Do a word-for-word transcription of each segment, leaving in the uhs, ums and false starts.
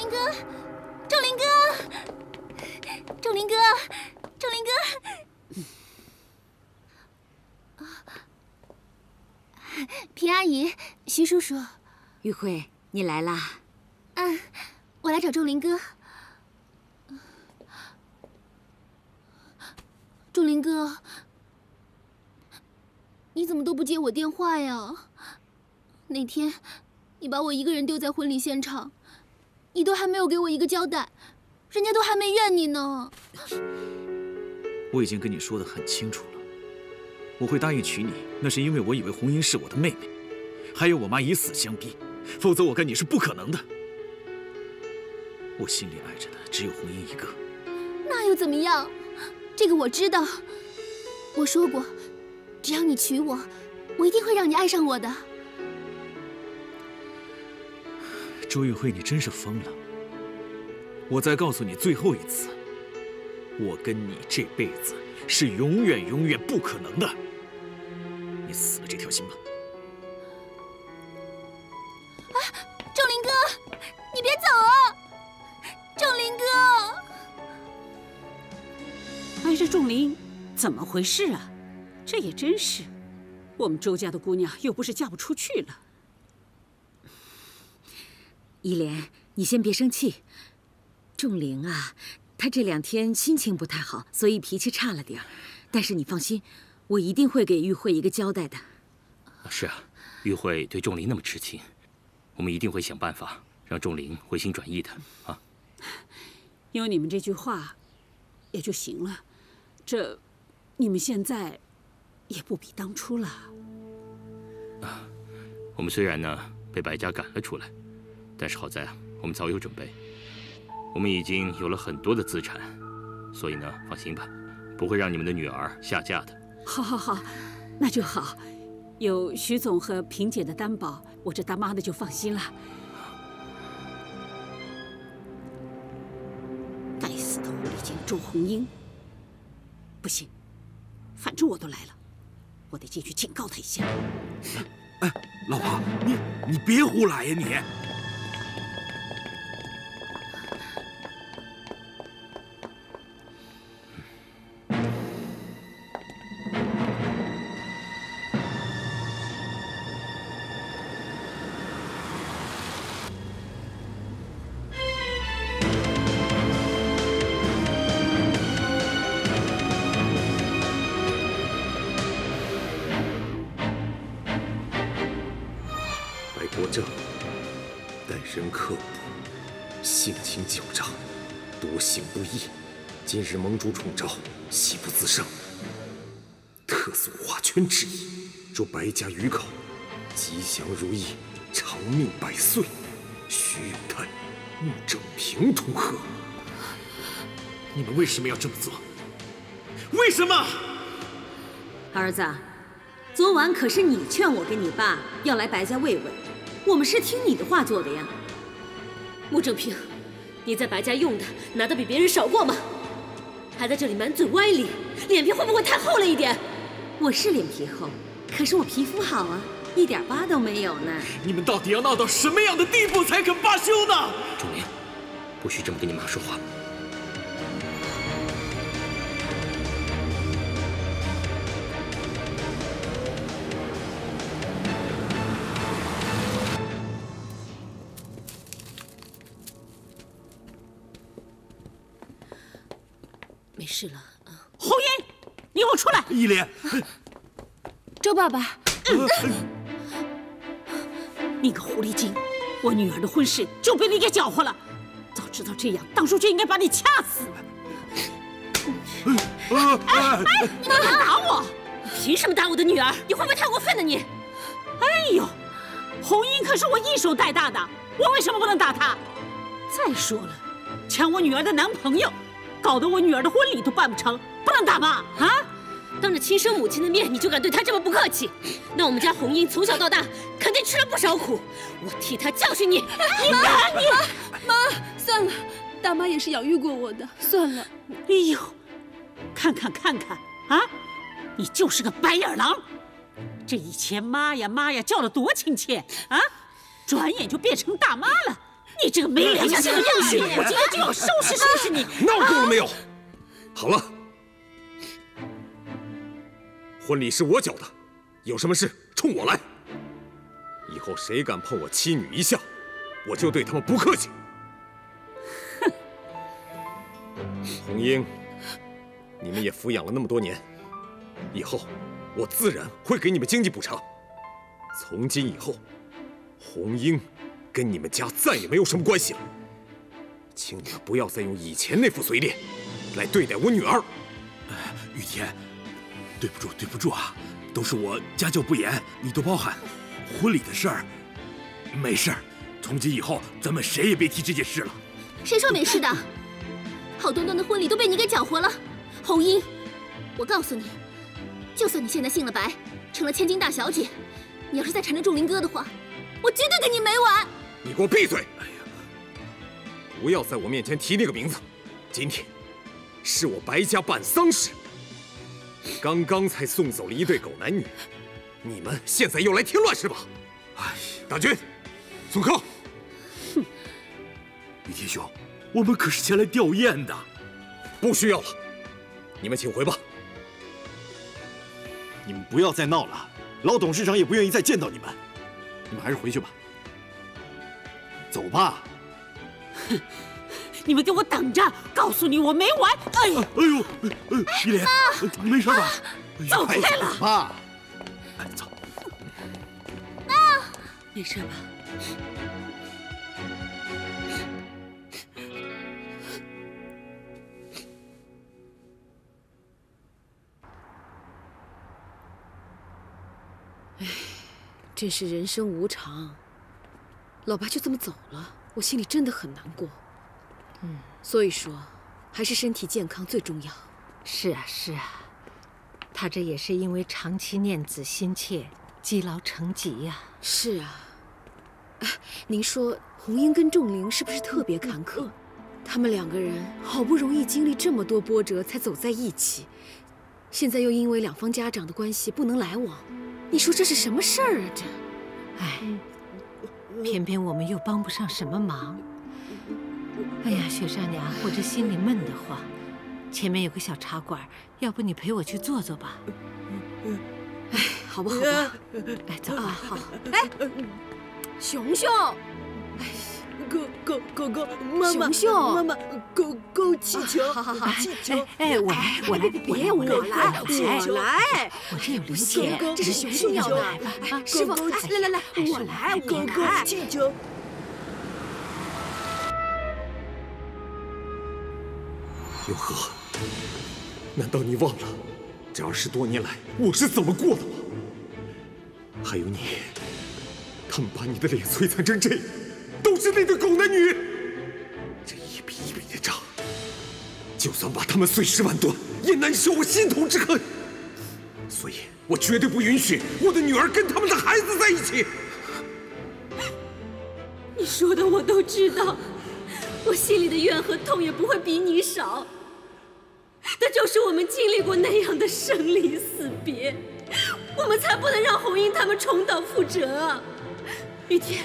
林哥，仲林哥，仲林哥，仲林哥。平阿姨，徐叔叔，玉慧，你来啦。嗯，我来找仲林哥。仲林哥，你怎么都不接我电话呀？那天你把我一个人丢在婚礼现场。 你都还没有给我一个交代，人家都还没怨你呢。我已经跟你说得很清楚了，我会答应娶你，那是因为我以为红英是我的妹妹，还有我妈以死相逼，否则我跟你是不可能的。我心里爱着的只有红英一个。那又怎么样？这个我知道，我说过，只要你娶我，我一定会让你爱上我的。 周玉慧，你真是疯了！我再告诉你最后一次，我跟你这辈子是永远永远不可能的。你死了这条心吧！啊，仲林哥，你别走啊！仲林哥，哎，这仲林怎么回事啊？这也真是，我们周家的姑娘又不是嫁不出去了。 依莲，你先别生气。仲玲啊，她这两天心情不太好，所以脾气差了点儿。但是你放心，我一定会给玉慧一个交代的。是啊，玉慧对仲玲那么痴情，我们一定会想办法让仲玲回心转意的啊。有你们这句话，也就行了。这，你们现在也不比当初了。啊，我们虽然呢被白家赶了出来。 但是好在啊，我们早有准备，我们已经有了很多的资产，所以呢，放心吧，不会让你们的女儿下嫁的。好，好，好，那就好，有徐总和萍姐的担保，我这当妈的就放心了。该死的狐狸精周红英！不行，反正我都来了，我得进去警告她一下。哎，老婆，你你别胡来呀你！ 今日盟主宠诏，喜不自胜，特诉画圈之役，祝白家余寇吉祥如意，长命百岁。徐永泰，目正平同和。你们为什么要这么做？为什么？儿子，昨晚可是你劝我跟你爸要来白家慰问，我们是听你的话做的呀。穆正平，你在白家用的拿的比别人少过吗？ 还在这里满嘴歪理，脸皮会不会太厚了一点？我是脸皮厚，可是我皮肤好啊，一点疤都没有呢。你们到底要闹到什么样的地步才肯罢休呢？仲玲，不许这么跟你妈说话。是了啊，红英，你给我出来！依莲，周爸爸，你个狐狸精，我女儿的婚事就被你给搅和了。早知道这样，当初就应该把你掐死。哎哎，你们敢打我？你凭什么打我的女儿？你会不会太过分了你？哎呦，红英可是我一手带大的，我为什么不能打她？再说了，抢我女儿的男朋友。 搞得我女儿的婚礼都办不成，不能打吧？啊！当着亲生母亲的面，你就敢对她这么不客气，那我们家红英从小到大肯定吃了不少苦，我替她教训你！你敢你！妈，算了，大妈也是养育过我的，算了。哎呦，看看看看啊，你就是个白眼狼！这以前妈呀妈呀叫的多亲切啊，转眼就变成大妈了。你这个没良心的东西！我今天就要收拾收拾你！闹够了没有？好了，婚礼是我缴的，有什么事冲我来。以后谁敢碰我妻女一下，我就对他们不客气。哼，红英，你们也抚养了那么多年，以后我自然会给你们经济补偿。从今以后，红英。 跟你们家再也没有什么关系了，请你们不要再用以前那副嘴脸来对待我女儿。雨田，对不住，对不住啊，都是我家教不严，你多包涵。婚礼的事儿，没事儿，从今以后咱们谁也别提这件事了。谁说没事的？好端端的婚礼都被你给搅和了，红英，我告诉你，就算你现在姓了白，成了千金大小姐，你要是再缠着仲林哥的话，我绝对跟你没完！ 你给我闭嘴！哎呀，不要在我面前提那个名字。今天是我白家办丧事，刚刚才送走了一对狗男女，你们现在又来添乱是吧？哎呀，大军，送客。哼，雨天兄，我们可是前来吊唁的，不需要了，你们请回吧。你们不要再闹了，老董事长也不愿意再见到你们，你们还是回去吧。 走吧！哼，你们给我等着！告诉你，我没完！哎呦，哎呦，依莲，你没事吧？走开了！爸，走。妈，没事吧？哎，真是人生无常。 老爸就这么走了，我心里真的很难过。嗯，所以说，还是身体健康最重要。是啊，是啊，他这也是因为长期念子心切，积劳成疾呀。是啊，哎，您说红英跟仲玲是不是特别坎坷？他们两个人好不容易经历这么多波折才走在一起，现在又因为两方家长的关系不能来往，你说这是什么事儿啊？这，哎。 偏偏我们又帮不上什么忙。哎呀，雪少娘，我这心里闷得慌。前面有个小茶馆，要不你陪我去坐坐吧？哎，好吧，好吧。哎，走啊，好。哎，熊熊，哎，狗狗狗狗，妈妈，熊熊，妈妈，狗狗气球，好好好，气球。哎，我来，我来，别我来，我来，我这有零钱，这是熊熊要的。啊，师傅，来来来，我来，狗狗气球。永和，难道你忘了这二十多年来我是怎么过的吗？还有你，他们把你的脸摧残成这样。 都是那对狗男女，这一笔一笔的账，就算把他们碎尸万段，也难消我心头之恨。所以我绝对不允许我的女儿跟他们的孩子在一起。你说的我都知道，我心里的怨和痛也不会比你少。但就是我们经历过那样的生离死别，我们才不能让红英他们重蹈覆辙啊，雨天。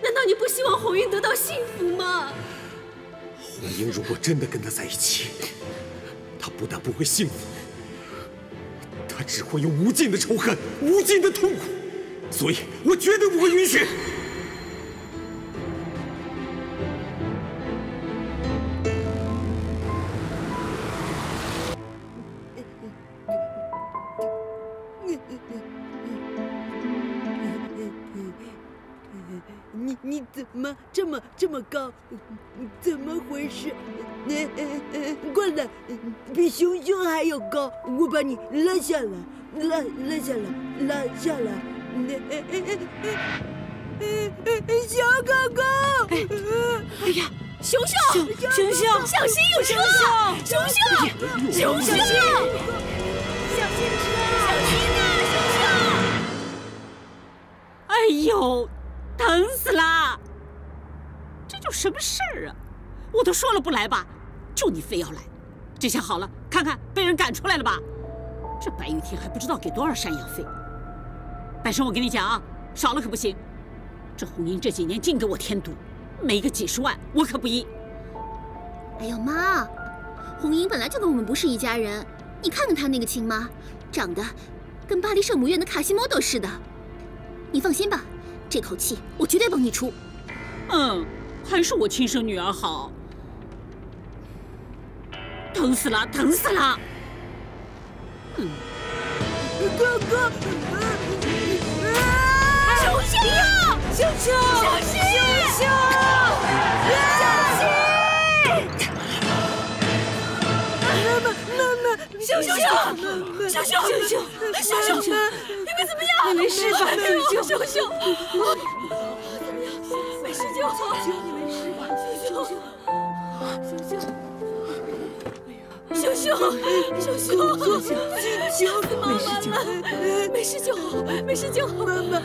难道你不希望红英得到幸福吗？红英如果真的跟他在一起，她不但不会幸福，她只会有无尽的仇恨、无尽的痛苦，所以我绝对不会允许。 怎么这么这么高？怎么回事？哎哎哎，过来，比熊熊还要高，我把你拉下来，拉拉下来，拉下来。哎哎哎哎哎哎，小狗狗！哎呀，熊熊，熊熊，小心有车！熊熊，熊熊，小心车！小心啊，熊熊！哎呦！ 疼死啦！这叫什么事儿啊！我都说了不来吧，就你非要来。这下好了，看看被人赶出来了吧？这白玉天还不知道给多少赡养费。白生，我跟你讲啊，少了可不行。这红英这几年净给我添堵，没个几十万，我可不依。哎呦妈，红英本来就跟我们不是一家人，你看看她那个亲妈，长得跟巴黎圣母院的卡西莫多似的。你放心吧，这口气我绝对帮你出。嗯，还是我亲生女儿好。疼死了，疼死了。嗯，哥哥，小心啊！秀秀，小心，秀秀，小心！妈妈，妈妈，秀秀，秀秀，秀秀，秀秀，你们怎么样？你没事吧？秀秀，秀秀，怎么样？没事就好。你没事吧？秀秀，秀秀。 秀秀，秀秀，秀秀，秀秀，没事就好，没事就好，没事就好。妈妈，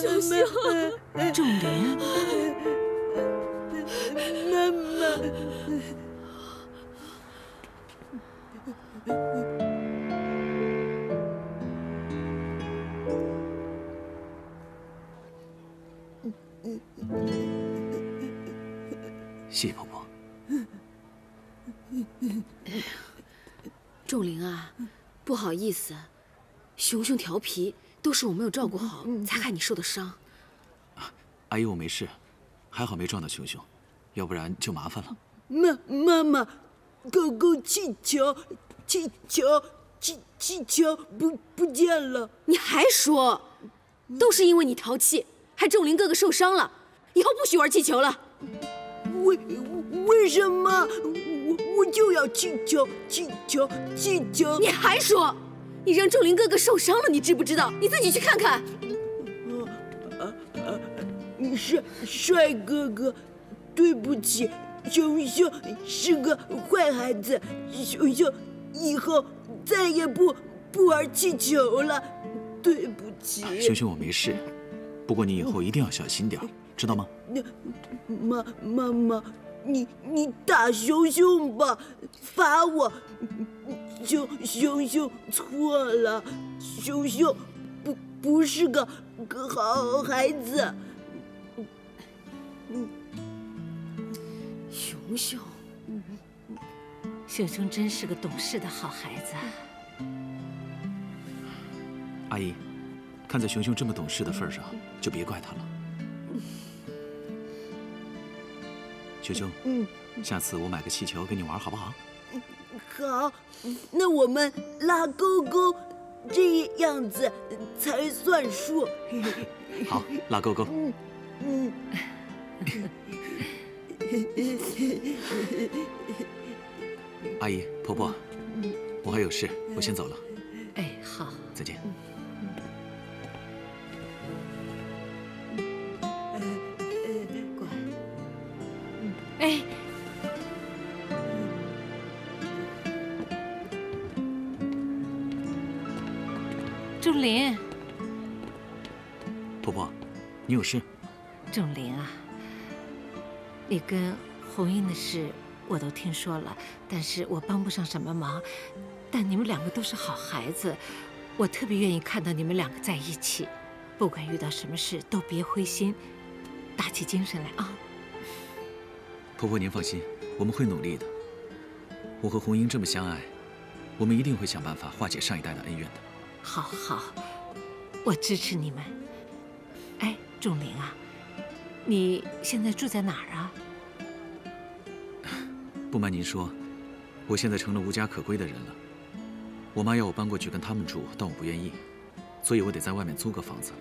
秀秀，重点。妈妈。谢婆婆。 仲玲啊，不好意思，熊熊调皮，都是我没有照顾好，才害你受的伤。啊、阿姨，我没事，还好没撞到熊熊，要不然就麻烦了。妈妈妈，狗狗气球，气球，气气球不不见了。你还说，都是因为你淘气，害仲玲哥哥受伤了，以后不许玩气球了。为为什么？ 我就要气球，气球，气球！你还说，你让仲林哥哥受伤了，你知不知道？你自己去看看。啊啊啊！帅帅哥哥，对不起，熊熊是个坏孩子，熊熊以后再也不不玩气球了，对不起。熊熊，我没事，不过你以后一定要小心点，知道吗？妈妈妈。 你你打熊熊吧，罚我。熊熊熊错了，熊熊不不是个个好孩子。熊熊，熊熊真是个懂事的好孩子。阿姨，看在熊熊这么懂事的份上，就别怪他了。 熊熊，嗯，下次我买个气球跟你玩好不好？好，那我们拉勾勾，这样子才算数。好，拉勾勾。嗯嗯。阿姨、婆婆，我还有事，我先走了。哎，好，再见。 哎，仲林，婆婆，你有事？仲林啊，你跟红英的事我都听说了，但是我帮不上什么忙。但你们两个都是好孩子，我特别愿意看到你们两个在一起。不管遇到什么事，都别灰心，打起精神来啊！ 婆婆，您放心，我们会努力的。我和红英这么相爱，我们一定会想办法化解上一代的恩怨的。好，好，我支持你们。哎，仲玲啊，你现在住在哪儿啊？不瞒您说，我现在成了无家可归的人了。我妈要我搬过去跟他们住，但我不愿意，所以我得在外面租个房子。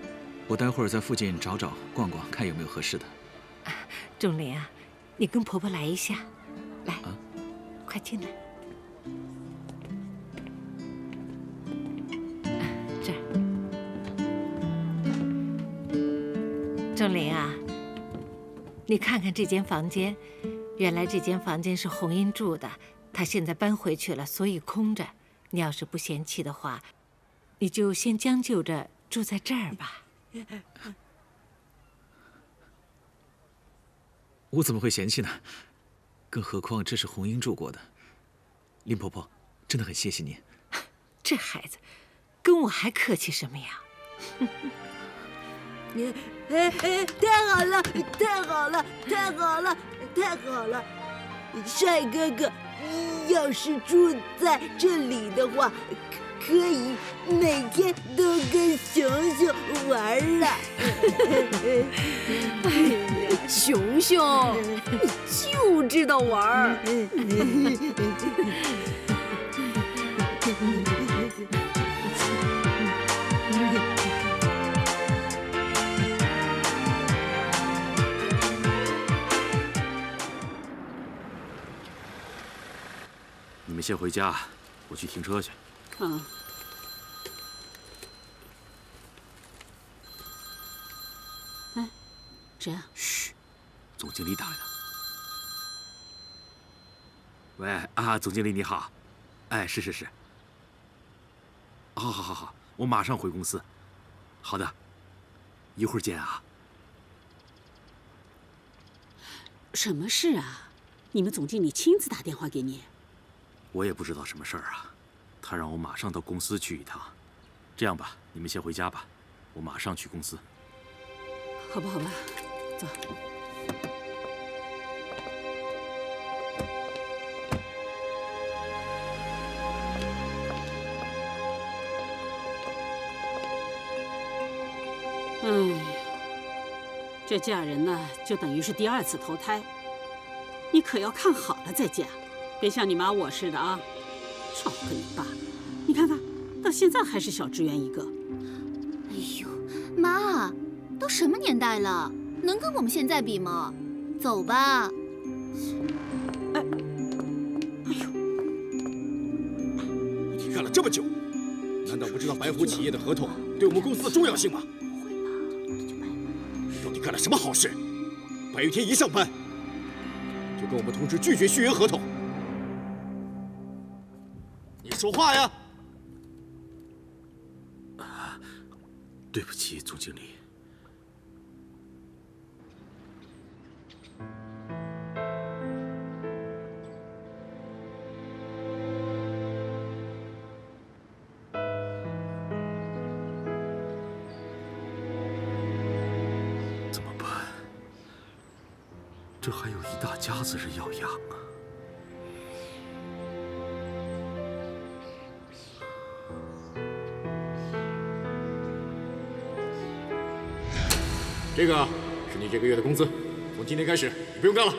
我待会儿在附近找找、逛逛，看有没有合适的。啊，仲玲啊。 你跟婆婆来一下，来，啊、快进来。啊、这儿，仲林啊，你看看这间房间，原来这间房间是红英住的，她现在搬回去了，所以空着。你要是不嫌弃的话，你就先将就着住在这儿吧。 我怎么会嫌弃呢？更何况这是红英住过的。林婆婆，真的很谢谢您。这孩子，跟我还客气什么呀？哎哎，太好了，太好了，太好了，太好了！帅哥哥，要是住在这里的话，可以每天都跟熊熊玩了。哎呀，熊熊，你就知道玩。你们先回家，我去停车去。啊。哎，谁啊？嘘，总经理打来的。喂啊，总经理你好。哎，是是是。好好好好，我马上回公司。好的，一会儿见啊。什么事啊？你们总经理亲自打电话给你？ 我也不知道什么事儿啊，他让我马上到公司去一趟。这样吧，你们先回家吧，我马上去公司。好吧，好吧，走。哎呀，这嫁人呢，就等于是第二次投胎，你可要看好了再嫁。 别像你妈我似的啊！少跟你爸，你看看，到现在还是小职员一个。哎呦，妈，都什么年代了，能跟我们现在比吗？走吧。哎，哎呦，你干了这么久，难道不知道白湖企业的合同对我们公司的重要性吗？不会吧？到底干了什么好事？白玉天一上班，就跟我们同事拒绝续约合同。 说话呀！啊，对不起，总经理。怎么办？这还有一大家子人要养啊！ 这个是你这个月的工资，从今天开始你不用干了。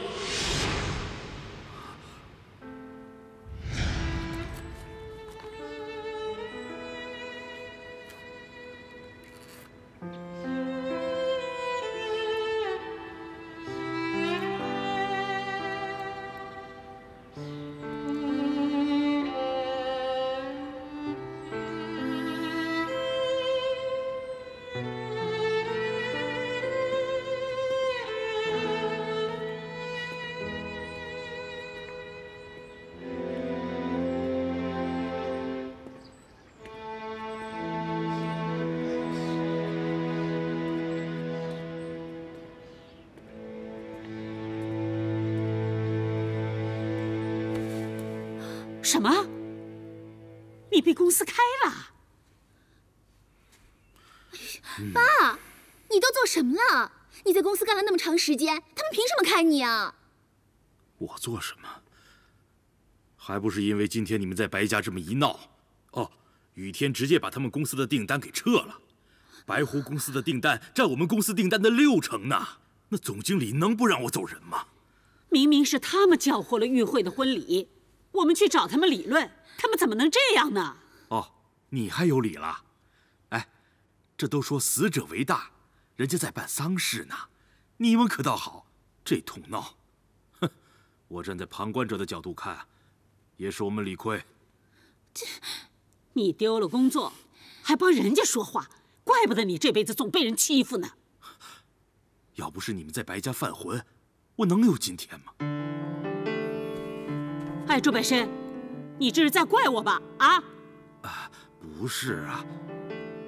什么？你被公司开了？爸，你都做什么了？你在公司干了那么长时间，他们凭什么开你啊？我做什么？还不是因为今天你们在白家这么一闹。哦，雨天直接把他们公司的订单给撤了，白湖公司的订单占我们公司订单的六成呢。那总经理能不让我走人吗？明明是他们搅和了玉慧的婚礼。 我们去找他们理论，他们怎么能这样呢？哦，你还有理了？哎，这都说死者为大，人家在办丧事呢，你们可倒好，这通闹，哼！我站在旁观者的角度看，也是我们理亏。这，你丢了工作，还帮人家说话，怪不得你这辈子总被人欺负呢。要不是你们在白家犯浑，我能有今天吗？ 哎，周百深，你这是在怪我吧？啊？啊，不是啊，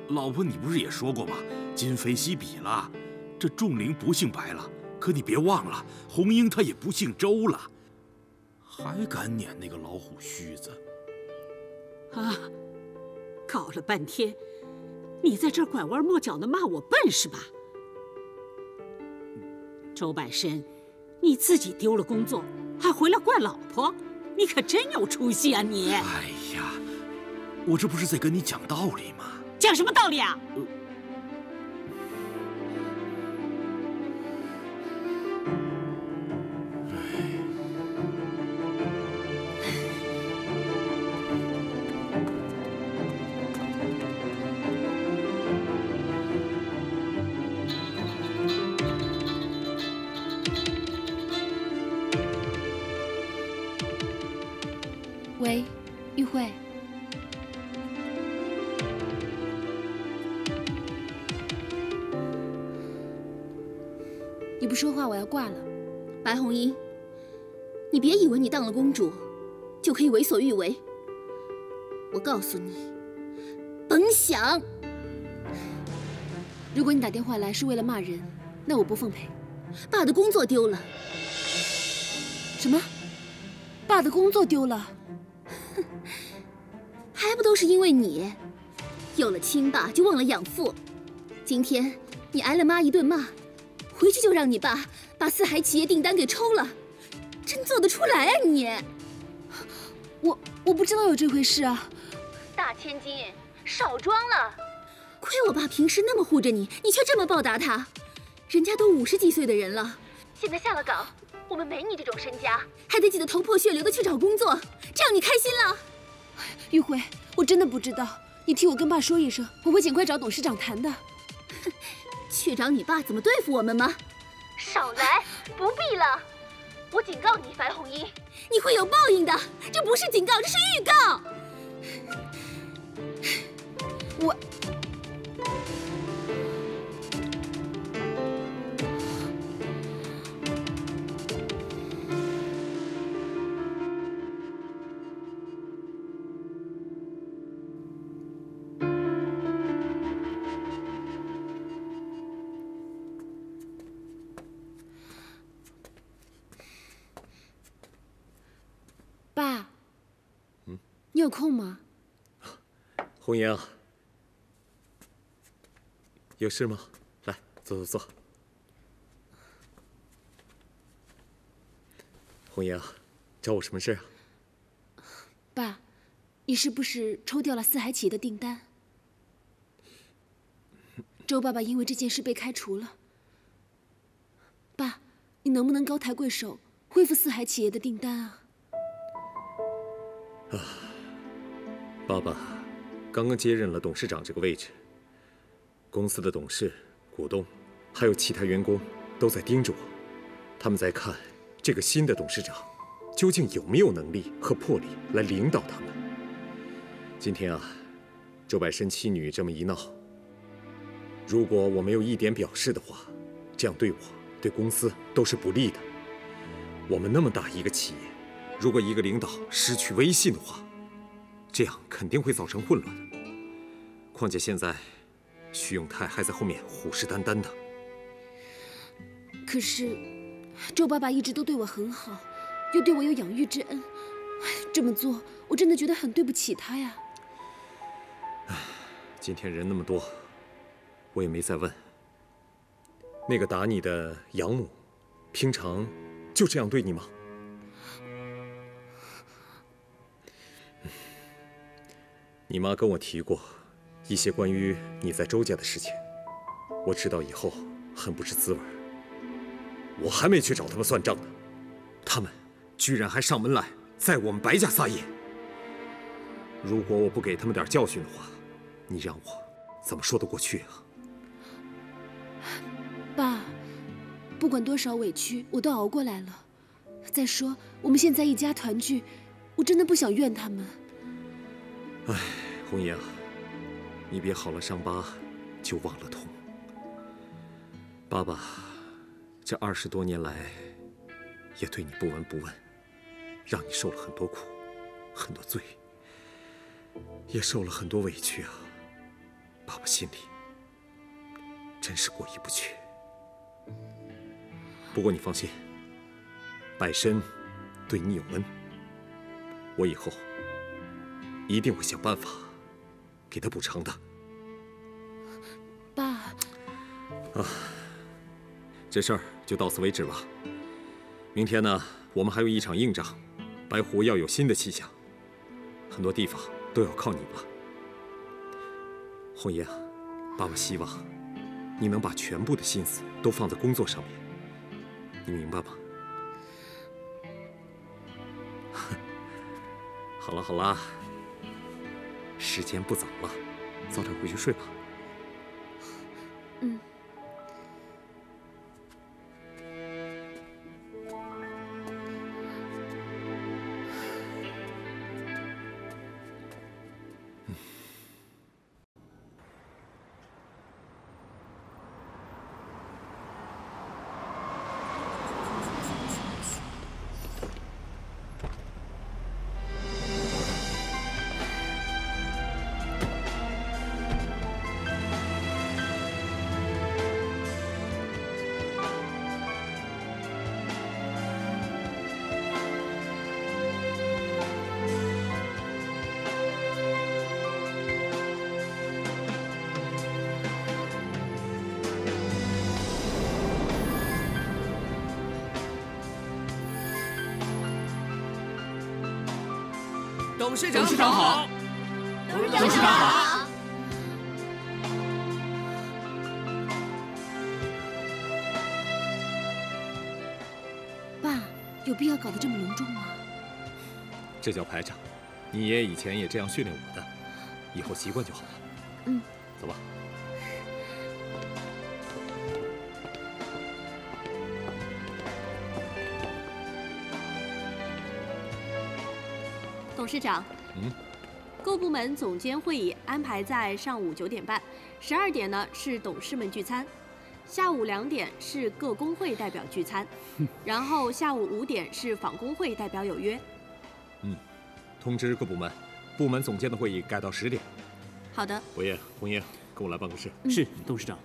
老婆，你不是也说过吗？今非昔比了，这仲玲不姓白了，可你别忘了，红英她也不姓周了，还敢撵那个老虎须子？啊，搞了半天，你在这拐弯抹角的骂我笨是吧？周半生，你自己丢了工作，还回来怪老婆，你可真有出息啊你！哎呀，我这不是在跟你讲道理吗？讲什么道理啊？呃喂，玉慧，你不说话，我要挂了。白红英，你别以为你当了公主，就可以为所欲为。我告诉你，甭想。如果你打电话来是为了骂人，那我不奉陪。爸的工作丢了。什么？爸的工作丢了？ 还不都是因为你，有了亲爸就忘了养父。今天你挨了妈一顿骂，回去就让你爸把四海企业订单给抽了，真做得出来啊你！我我不知道有这回事啊，大千金少装了。亏我爸平时那么护着你，你却这么报答他。人家都五十几岁的人了，现在下了岗，我们没你这种身家，还得挤得头破血流的去找工作，这样你开心了？ 玉慧，我真的不知道，你替我跟爸说一声，我会尽快找董事长谈的。去找你爸怎么对付我们吗？少来，不必了。我警告你，白红英，你会有报应的。这不是警告，这是预告。我，爸，嗯，你有空吗？红英，有事吗？来，坐坐坐。红英，找我什么事啊？爸，你是不是抽掉了四海企业的订单？周爸爸因为这件事被开除了。爸，你能不能高抬贵手，恢复四海企业的订单啊？ 啊，爸爸刚刚接任了董事长这个位置，公司的董事、股东，还有其他员工都在盯着我，他们在看这个新的董事长究竟有没有能力和魄力来领导他们。今天啊，周百深妻女这么一闹，如果我没有一点表示的话，这样对我、对公司都是不利的。我们那么大一个企业。 如果一个领导失去威信的话，这样肯定会造成混乱的。况且现在，徐永泰还在后面虎视眈眈的。可是，周爸爸一直都对我很好，又对我有养育之恩，这么做我真的觉得很对不起他呀。唉，今天人那么多，我也没再问。那个打你的养母，平常就这样对你吗？ 你妈跟我提过一些关于你在周家的事情，我知道以后很不是滋味。我还没去找他们算账呢，他们居然还上门来在我们白家撒野。如果我不给他们点教训的话，你让我怎么说得过去啊？爸，不管多少委屈，我都熬过来了。再说我们现在一家团聚，我真的不想怨他们。 哎，红英，你别好了伤疤就忘了痛。爸爸这二十多年来也对你不闻不问，让你受了很多苦，很多罪，也受了很多委屈啊。爸爸心里真是过意不去。不过你放心，百深对你有恩，我以后。 一定会想办法给他补偿的，爸。啊，这事儿就到此为止吧。明天呢，我们还有一场硬仗，白湖要有新的气象，很多地方都要靠你了。红叶啊，爸爸希望你能把全部的心思都放在工作上面，你明白吗？好了好了，时间不早了，早点回去睡吧。嗯。 董事长好！董事长好！董事长好！爸，有必要搞得这么隆重吗？这叫排场，你爷爷以前也这样训练我的，以后习惯就好了。嗯，走吧。 董事长，嗯，各部门总监会议安排在上午九点半，十二点呢是董事们聚餐，下午两点是各工会代表聚餐，然后下午五点是访工会代表有约。嗯，通知各部门，部门总监的会议改到十点。好的。侯爷，红叶，跟我来办公室。嗯、是，董事长。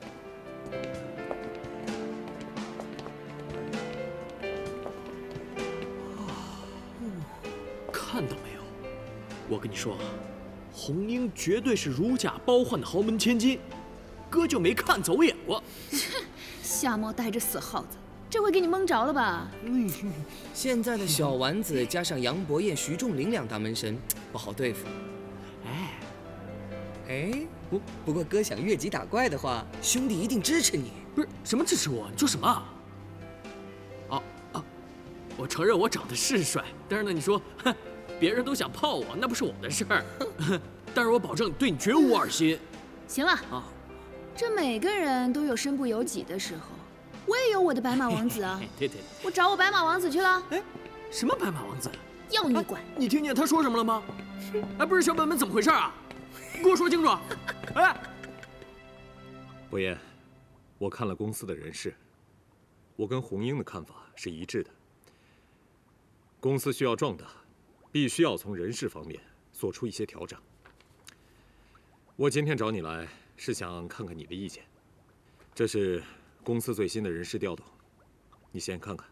我跟你说啊，红英绝对是如假包换的豪门千金，哥就没看走眼过。瞎猫逮着死耗子，这回给你蒙着了吧？嗯，现在的小丸子加上杨伯彦、徐仲林两大门神，不好对付。哎，哎，不不过哥想越级打怪的话，兄弟一定支持你。不是什么支持我，你说什么啊？哦啊，我承认我长得是帅，但是呢，你说。 别人都想泡我，那不是我的事儿，但是我保证对你绝无二心。行了啊，这每个人都有身不由己的时候，我也有我的白马王子啊。对对对，我找我白马王子去了。哎，什么白马王子？要你管！你听见他说什么了吗？哎，不是小本本，怎么回事啊？给我说清楚！哎，伯爷，我看了公司的人事，我跟红英的看法是一致的。公司需要壮大。 必须要从人事方面做出一些调整。我今天找你来是想看看你的意见。这是公司最新的人事调动，你先看看。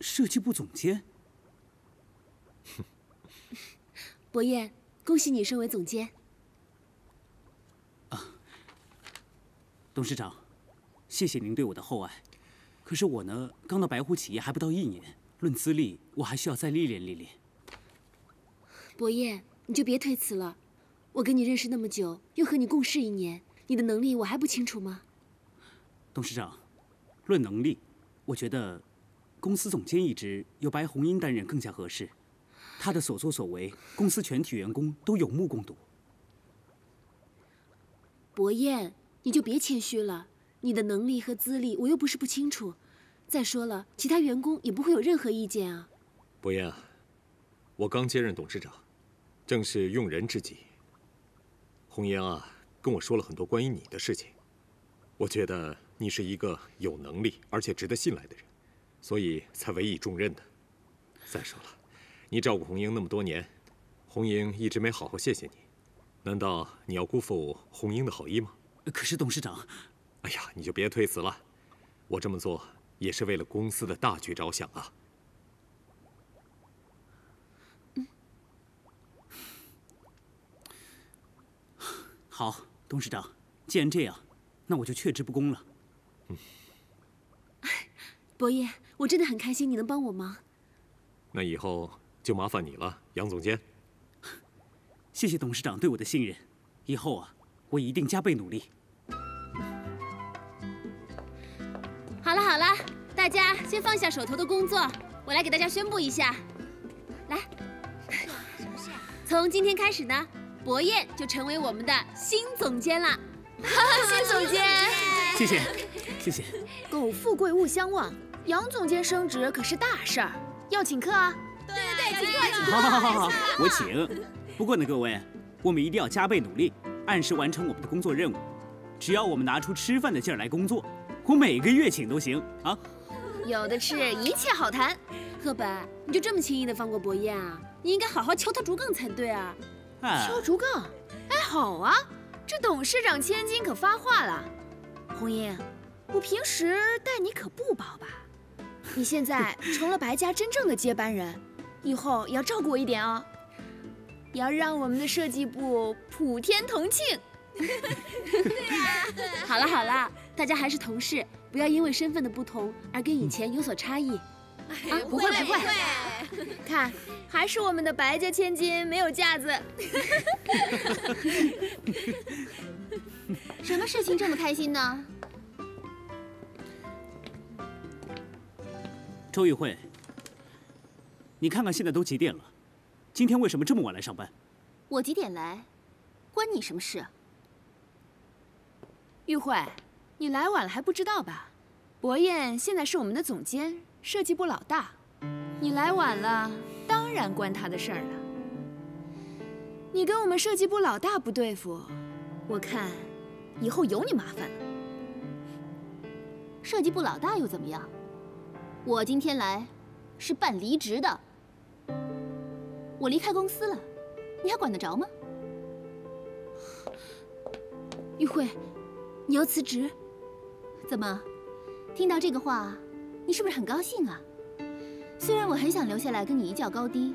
设计部总监。伯彦，恭喜你升为总监。 董事长，谢谢您对我的厚爱。可是我呢，刚到白湖企业还不到一年，论资历，我还需要再历练历练。伯彦，你就别推辞了。我跟你认识那么久，又和你共事一年，你的能力我还不清楚吗？董事长，论能力，我觉得公司总监一职由白红英担任更加合适。她的所作所为，公司全体员工都有目共睹。伯彦。 你就别谦虚了，你的能力和资历我又不是不清楚。再说了，其他员工也不会有任何意见啊。伯彦啊，我刚接任董事长，正是用人之际。红颜啊，跟我说了很多关于你的事情，我觉得你是一个有能力而且值得信赖的人，所以才委以重任的。再说了，你照顾红英那么多年，红英一直没好好谢谢你，难道你要辜负红英的好意吗？ 可是董事长，哎呀，你就别推辞了，我这么做也是为了公司的大局着想啊。好，董事长，既然这样，那我就却职不恭了。嗯。伯爷，我真的很开心你能帮我忙。那以后就麻烦你了，杨总监。谢谢董事长对我的信任，以后啊，我一定加倍努力。好了好了，大家先放下手头的工作，我来给大家宣布一下。来，什么事啊？从今天开始呢，伯彦就成为我们的新总监了。新总监，谢谢，谢谢。苟富贵勿相忘，杨总监升职可是大事儿，要请客啊！对对对，请客请客！好好好好好，我请。不过呢，各位，我们一定要加倍努力，按时完成我们的工作任务。只要我们拿出吃饭的劲儿来工作，我每个月请都行啊。有的是一切好谈。赫本，你就这么轻易的放过伯彦啊？你应该好好敲他竹杠才对啊！敲竹杠？哎，好啊！这董事长千金可发话了。红英，我平时待你可不薄吧？你现在成了白家真正的接班人，以后也要照顾我一点哦。也要让我们的设计部普天同庆。好了好了，大家还是同事，不要因为身份的不同而跟以前有所差异。 啊，不会不会，看，还是我们的白家千金没有架子。什么事情这么开心呢？周玉慧，你看看现在都几点了？今天为什么这么晚来上班？我几点来，关你什么事？玉慧，你来晚了还不知道吧？伯彦现在是我们的总监。 设计部老大，你来晚了，当然关他的事儿了。你跟我们设计部老大不对付，我看以后有你麻烦了。设计部老大又怎么样？我今天来是办离职的，我离开公司了，你还管得着吗？玉慧，你要辞职？怎么，听到这个话？ 你是不是很高兴啊？虽然我很想留下来跟你一较高低，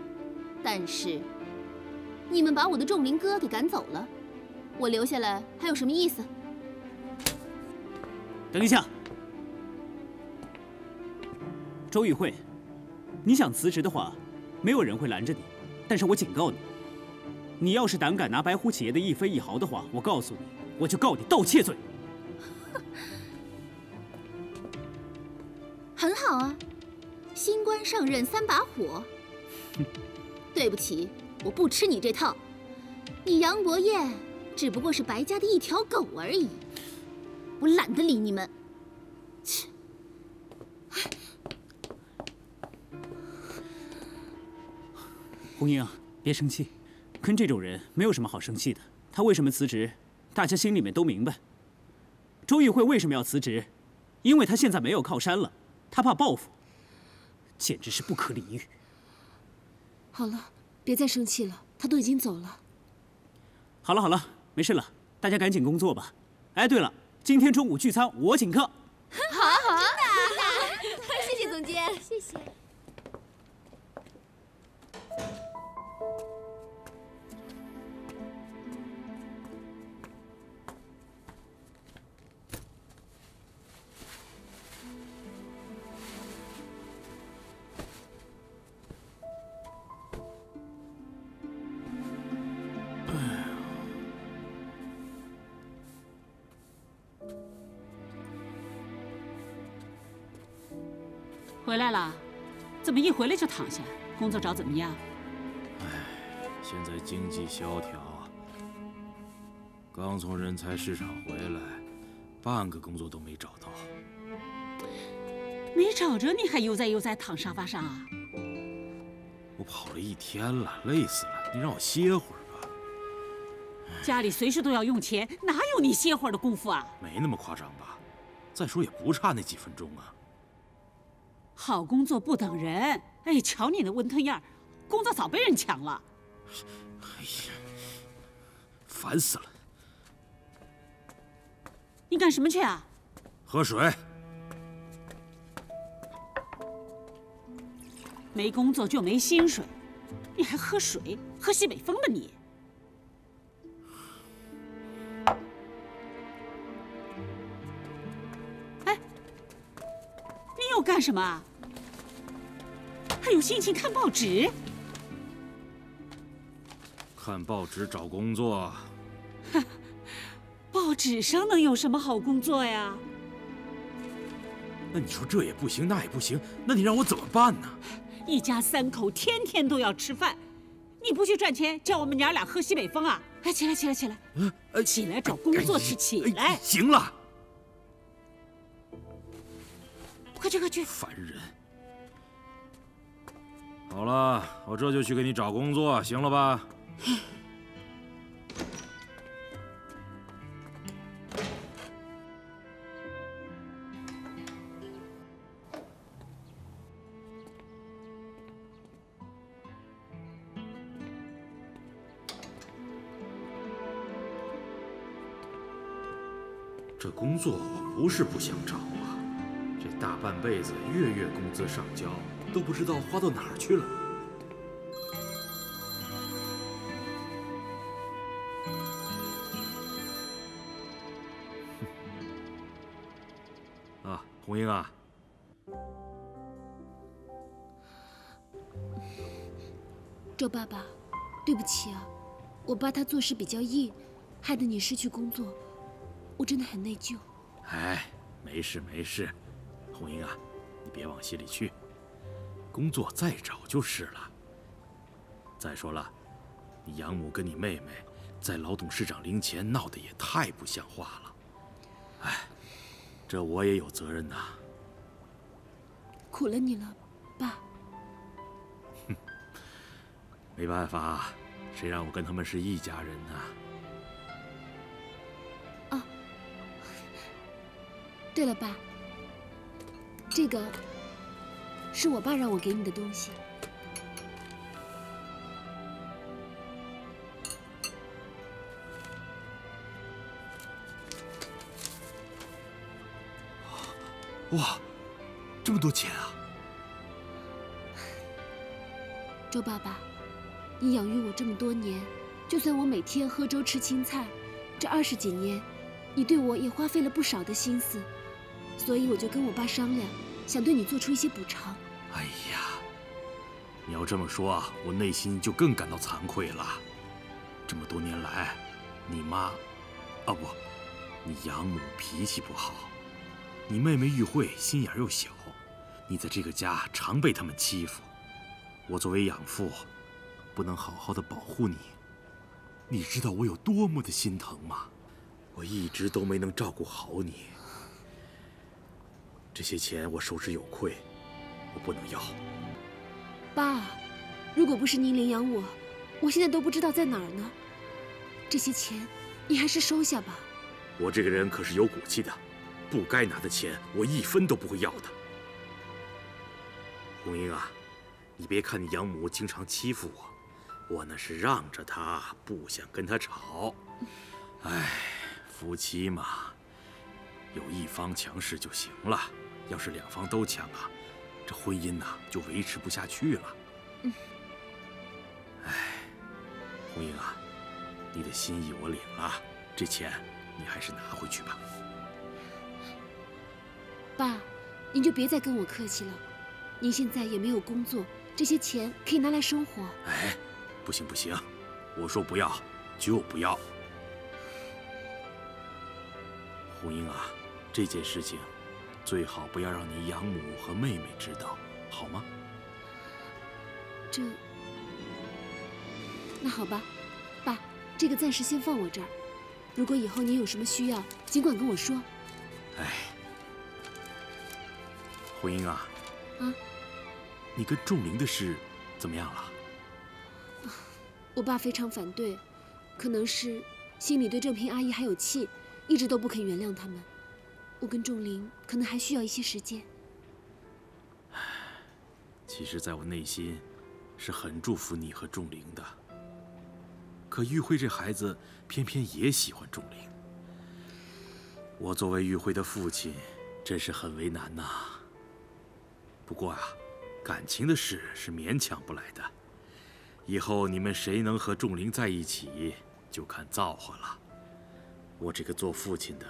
但是你们把我的仲林哥给赶走了，我留下来还有什么意思？等一下，周玉慧，你想辞职的话，没有人会拦着你。但是我警告你，你要是胆敢拿白虎企业的一分一毫的话，我告诉你，我就告你盗窃罪。 很好啊，新官上任三把火。对不起，我不吃你这套。你杨伯彦只不过是白家的一条狗而已，我懒得理你们。切！红英啊，别生气，跟这种人没有什么好生气的。他为什么辞职，大家心里面都明白。周玉慧为什么要辞职？因为他现在没有靠山了。 他怕报复，简直是不可理喻。好了，别再生气了，他都已经走了。好了好了，没事了，大家赶紧工作吧。哎，对了，今天中午聚餐我请客。好啊好啊，谢谢总监，谢谢。回来了，怎么一回来就躺下？工作找怎么样？唉，现在经济萧条，刚从人才市场回来，半个工作都没找到。没找着，你还悠哉悠哉躺沙发上啊？我跑了一天了，累死了，你让我歇会儿吧。家里随时都要用钱，哪有你歇会儿的功夫啊？没那么夸张吧？再说也不差那几分钟啊。 好工作不等人，哎，瞧你那温吞样，工作早被人抢了。哎呀，烦死了！你干什么去啊？喝水。没工作就没薪水，你还喝水？喝西北风吧你！要干什么？还有心情看报纸？看报纸找工作？报纸上能有什么好工作呀？那你说这也不行，那也不行，那你让我怎么办呢？一家三口天天都要吃饭，你不去赚钱，叫我们娘俩喝西北风啊！哎，起来，起来，起来！呃，起来找工作去，起来！行了。 快去快去！烦人！好了，我这就去给你找工作，行了吧？这工作我不是不想找。 大半辈子月月工资上交，都不知道花到哪儿去了。啊，红英啊，周爸爸，对不起啊，我爸他做事比较硬，害得你失去工作，我真的很内疚。哎，没事没事。 红英啊，你别往心里去，工作再找就是了。再说了，你养母跟你妹妹在劳动市长陵前闹得也太不像话了，哎，这我也有责任呐。苦了你了，爸。哼，没办法，谁让我跟他们是一家人呢？哦，对了，爸。 这个是我爸让我给你的东西。哇，这么多钱啊！周爸爸，你养育我这么多年，就算我每天喝粥吃青菜，这二十几年，你对我也花费了不少的心思。 所以我就跟我爸商量，想对你做出一些补偿。哎呀，你要这么说啊，我内心就更感到惭愧了。这么多年来，你妈，啊不，你养母脾气不好，你妹妹玉慧心眼又小，你在这个家常被他们欺负。我作为养父，不能好好的保护你，你知道我有多么的心疼吗？我一直都没能照顾好你。 这些钱我受之有愧，我不能要。爸，如果不是您领养我，我现在都不知道在哪儿呢。这些钱，你还是收下吧。我这个人可是有骨气的，不该拿的钱我一分都不会要的。红英啊，你别看你养母经常欺负我，我那是让着她，不想跟她吵。哎，夫妻嘛，有一方强势就行了。 要是两方都强啊，这婚姻呐、啊、就维持不下去了。嗯。哎，红英啊，你的心意我领了，这钱你还是拿回去吧。爸，您就别再跟我客气了。您现在也没有工作，这些钱可以拿来生活。哎，不行不行，我说不要就不要。红英啊，这件事情。 最好不要让你养母和妹妹知道，好吗？这……那好吧，爸，这个暂时先放我这儿。如果以后你有什么需要，尽管跟我说。哎，红英啊，啊，你跟仲玲的事怎么样了？我爸非常反对，可能是心里对正平阿姨还有气，一直都不肯原谅他们。 我跟仲林可能还需要一些时间。其实，在我内心，是很祝福你和仲林的。可玉慧这孩子偏偏也喜欢仲林，我作为玉慧的父亲，真是很为难呐。不过啊，感情的事是勉强不来的。以后你们谁能和仲林在一起，就看造化了。我这个做父亲的。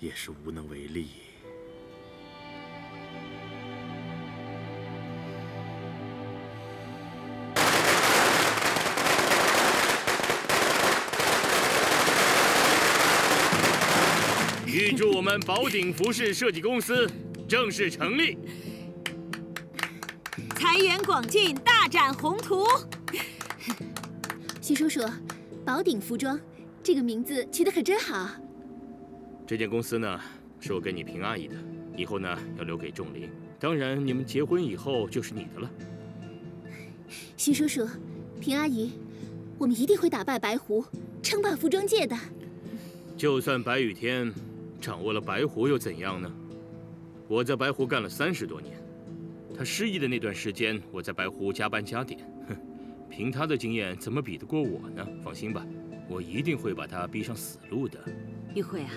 也是无能为力。们宝鼎服饰设计公司正式成立，财源广进，大展宏图。徐叔叔，宝鼎服装这个名字取得可真好。这间公司呢，是我给你平阿姨的，以后呢要留给仲林。当然，你们结婚以后就是你的了。徐叔叔，平阿姨，我们一定会打败白狐，称霸服装界的。 就算白雨天掌握了白狐又怎样呢？我在白狐干了三十多年，他失忆的那段时间，我在白狐加班加点。哼，凭他的经验，怎么比得过我呢？放心吧，我一定会把他逼上死路的。玉慧啊，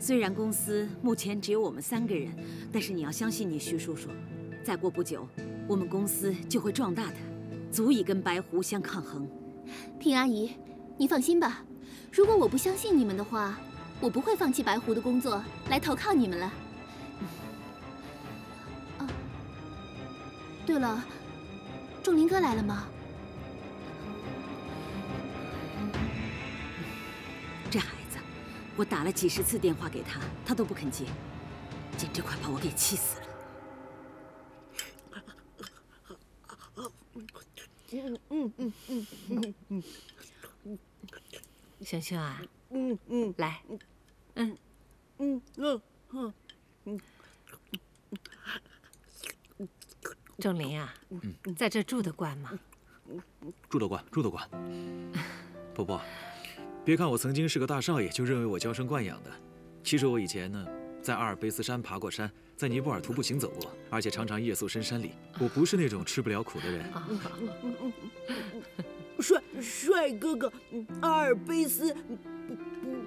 虽然公司目前只有我们三个人，但是你要相信你徐叔叔，再过不久，我们公司就会壮大的，足以跟白狐相抗衡。平阿姨，你放心吧。 如果我不相信你们的话，我不会放弃白狐的工作来投靠你们了。哦、啊，对了，仲林哥来了吗？这孩子，我打了几十次电话给他，他都不肯接，简直快把我给气死了。嗯嗯嗯嗯嗯嗯。 熊熊啊，嗯嗯，来，嗯嗯嗯嗯嗯，仲林啊，在这住得惯吗？住得惯，住得惯。婆婆，别看我曾经是个大少爷，就认为我娇生惯养的，其实我以前呢，在阿尔卑斯山爬过山，在尼泊尔徒步行走过，而且常常夜宿深山里。我不是那种吃不了苦的人。帅帅哥哥，阿尔卑斯不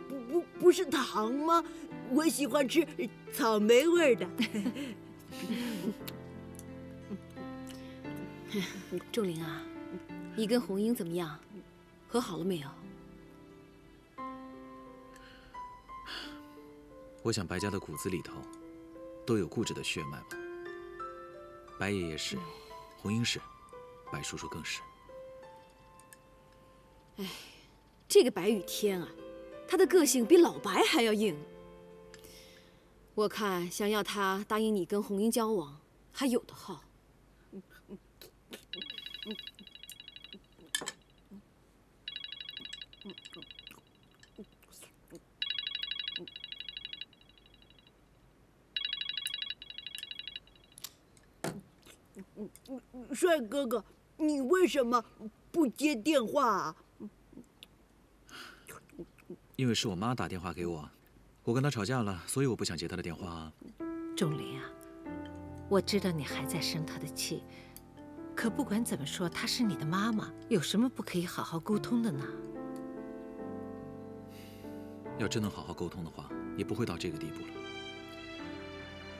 不不不不是糖吗？我喜欢吃草莓味的。仲林啊，你跟红英怎么样？和好了没有？我想白家的骨子里头都有固执的血脉吧。白爷爷是，红英是，白叔叔更是。 哎，这个白雨天啊，他的个性比老白还要硬。我看想要他答应你跟红英交往，还有的耗。帅哥哥，你为什么不接电话啊？ 因为是我妈打电话给我，我跟她吵架了，所以我不想接她的电话啊。仲林啊，我知道你还在生她的气，可不管怎么说，她是你的妈妈，有什么不可以好好沟通的呢？要真能好好沟通的话，也不会到这个地步了。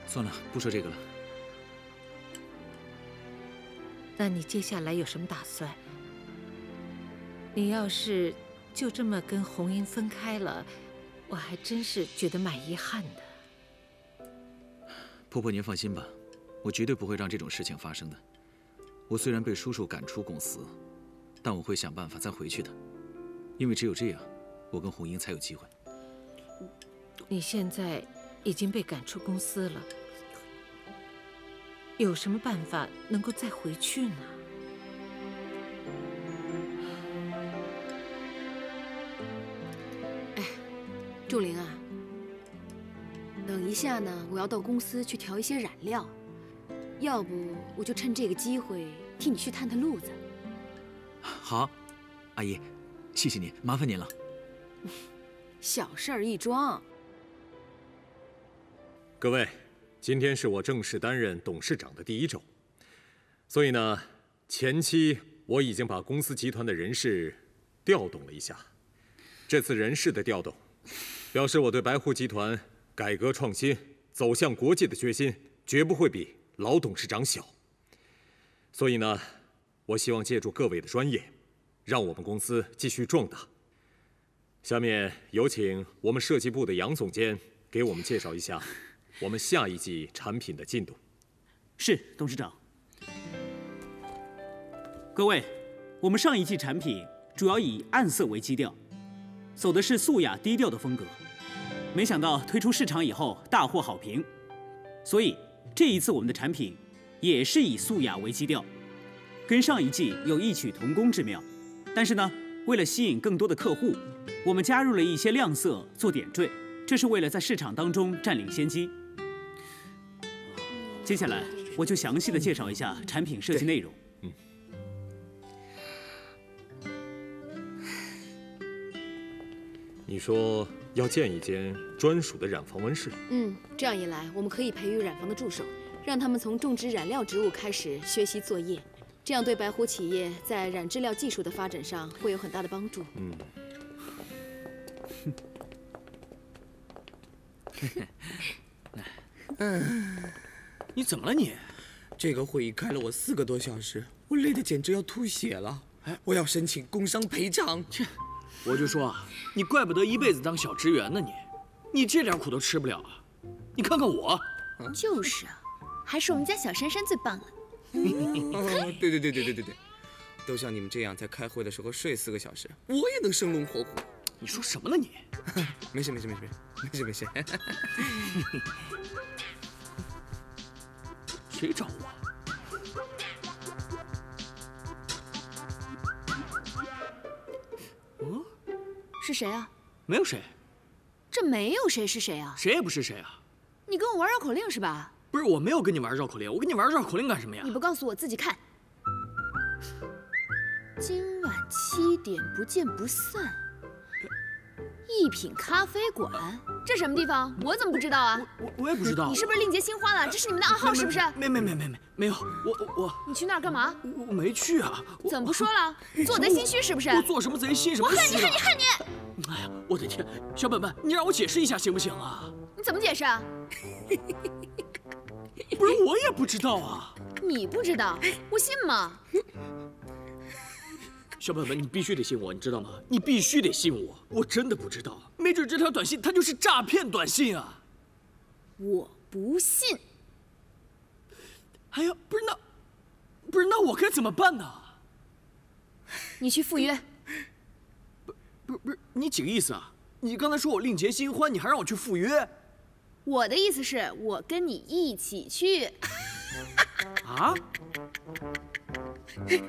算了，不说这个了。那你接下来有什么打算？你要是…… 就这么跟红英分开了，我还真是觉得蛮遗憾的。婆婆您放心吧，我绝对不会让这种事情发生的。我虽然被叔叔赶出公司，但我会想办法再回去的，因为只有这样，我跟红英才有机会。你现在已经被赶出公司了，有什么办法能够再回去呢？ 仲林啊，等一下呢，我要到公司去调一些染料，要不我就趁这个机会替你去探探路子。好，阿姨，谢谢您，麻烦您了。小事儿一桩。各位，今天是我正式担任董事长的第一周，所以呢，前期我已经把公司集团的人事调动了一下，这次人事的调动。 表示我对白狐集团改革创新、走向国际的决心，绝不会比老董事长小。所以呢，我希望借助各位的专业，让我们公司继续壮大。下面有请我们设计部的杨总监给我们介绍一下我们下一季产品的进度。是，董事长。各位，我们上一季产品主要以暗色为基调，走的是素雅低调的风格。没想到推出市场以后大获好评，所以这一次我们的产品也是以素雅为基调，跟上一季有异曲同工之妙。但是呢，为了吸引更多的客户，我们加入了一些亮色做点缀，这是为了在市场当中占领先机。接下来我就详细的介绍一下产品设计内容。 你说要建一间专属的染坊温室，嗯，这样一来，我们可以培育染坊的助手，让他们从种植染料植物开始学习作业，这样对白虎企业在染制料技术的发展上会有很大的帮助。嗯，嗯，你怎么了你？这个会议开了我四个多小时，我累得简直要吐血了，我要申请工伤赔偿。这。 我就说啊，你怪不得一辈子当小职员呢，你，你这点苦都吃不了啊！你看看我，就是啊，还是我们家小珊珊最棒了。对对对对对对对，都像你们这样，在开会的时候睡四个小时，我也能生龙活虎。你说什么呢你？没事没事没事没事没事没事。谁找我？ 是谁啊？没有谁，这没有谁是谁啊？谁也不是谁啊！你跟我玩绕口令是吧？不是，我没有跟你玩绕口令，我跟你玩绕口令干什么呀？你不告诉我自己看。今晚七点不见不散。一品咖啡馆，这什么地方？我怎么不知道啊？我我也不知道。你是不是另结新欢了？这是你们的暗号是不是？没没没没没没有，我我你去那儿干嘛？我没去啊。怎么不说了？做贼心虚是不是？我做什么贼心什么？我恨你恨你恨你！ 哎呀，我的天，小本本，你让我解释一下行不行啊？你怎么解释啊？不是，我也不知道啊。你不知道，我信吗？小本本，你必须得信我，你知道吗？你必须得信我，我真的不知道，没准这条短信它就是诈骗短信啊！我不信。哎呀，不是那，不是那我该怎么办呢？你去赴约。 不是不是，你几个意思啊？你刚才说我另结新欢，你还让我去赴约？我的意思是我跟你一起去。啊？不是。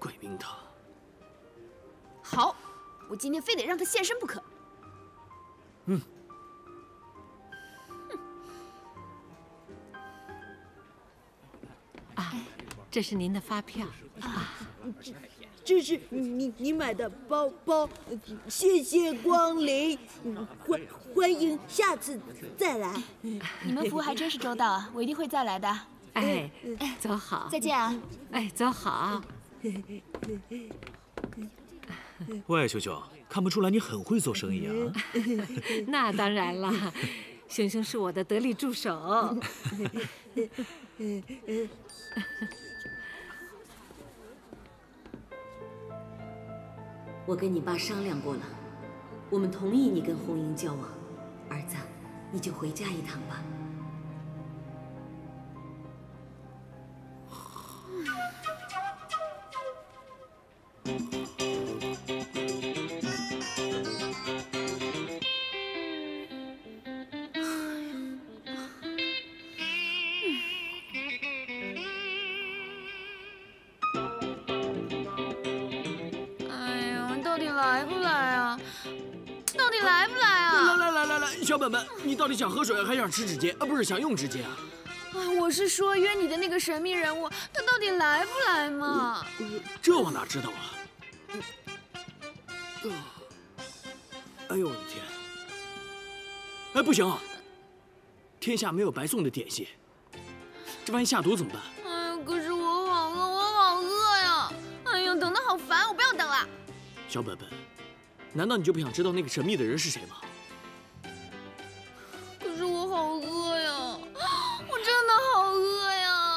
鬼命他！好，我今天非得让他现身不可。嗯。啊，这是您的发票啊，这这是你你买的包包，谢谢光临，欢欢迎下次再来。你们服务还真是周到啊，我一定会再来的。哎，走好，再见啊！哎，走好。喂，熊熊，看不出来你很会做生意啊。那当然了，熊熊是我的得力助手。 我跟你爸商量过了，我们同意你跟红英交往。儿子，你就回家一趟吧。你到底想喝水还想吃纸巾啊？不是想用纸巾啊？啊，我是说约你的那个神秘人物，他到底来不来嘛？这我哪知道啊！哎呦我的天！哎，不行啊！天下没有白送的点心，这万一下毒怎么办？哎，可是我好饿，我好饿呀！哎呦，等得好烦，我不要等了。小本本，难道你就不想知道那个神秘的人是谁吗？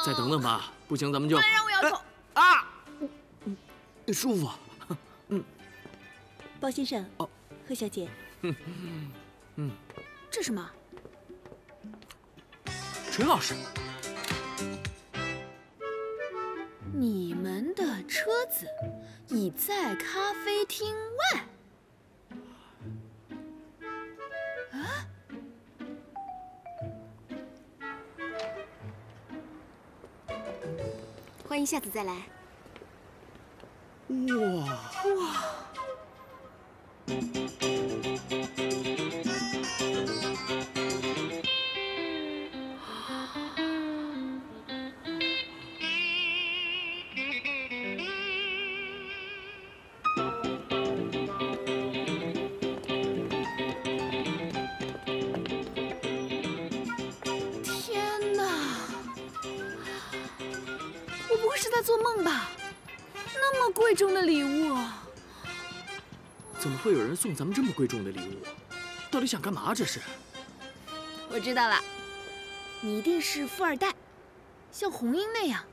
再等等吧，不行咱们就。再让我摇头啊！舒服。嗯。包先生。哦。贺小姐。嗯嗯。这什么？陈老师。你们的车子已在咖啡厅外。啊？ 欢迎下次再来。哇哇！天哪！ 在做梦吧？那么贵重的礼物，怎么会有人送咱们这么贵重的礼物？到底想干嘛？这是？我知道了，你一定是富二代，像红英那样。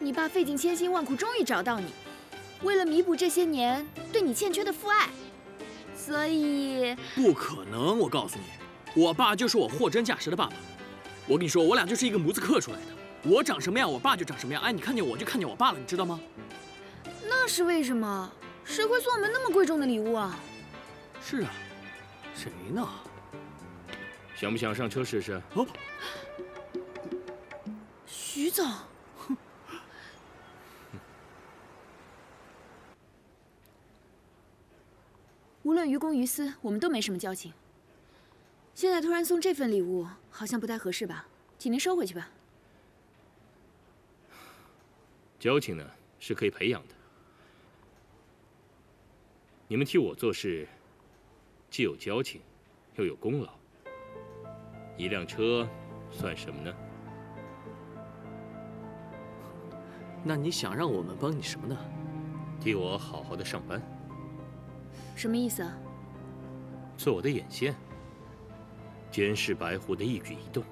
你爸费尽千辛万苦，终于找到你，为了弥补这些年对你欠缺的父爱，所以……不可能！我告诉你，我爸就是我货真价实的爸爸。我跟你说，我俩就是一个模子刻出来的。 我长什么样，我爸就长什么样。哎，你看见我就看见我爸了，你知道吗？那是为什么？谁会送我们那么贵重的礼物啊？是啊，谁呢？想不想上车试试？哦，徐总，无论于公于私，我们都没什么交情。现在突然送这份礼物，好像不太合适吧？请您收回去吧。 交情呢是可以培养的。你们替我做事，既有交情，又有功劳。一辆车算什么呢？那你想让我们帮你什么呢？替我好好的上班。什么意思啊？做我的眼线，监视白狐的一举一动。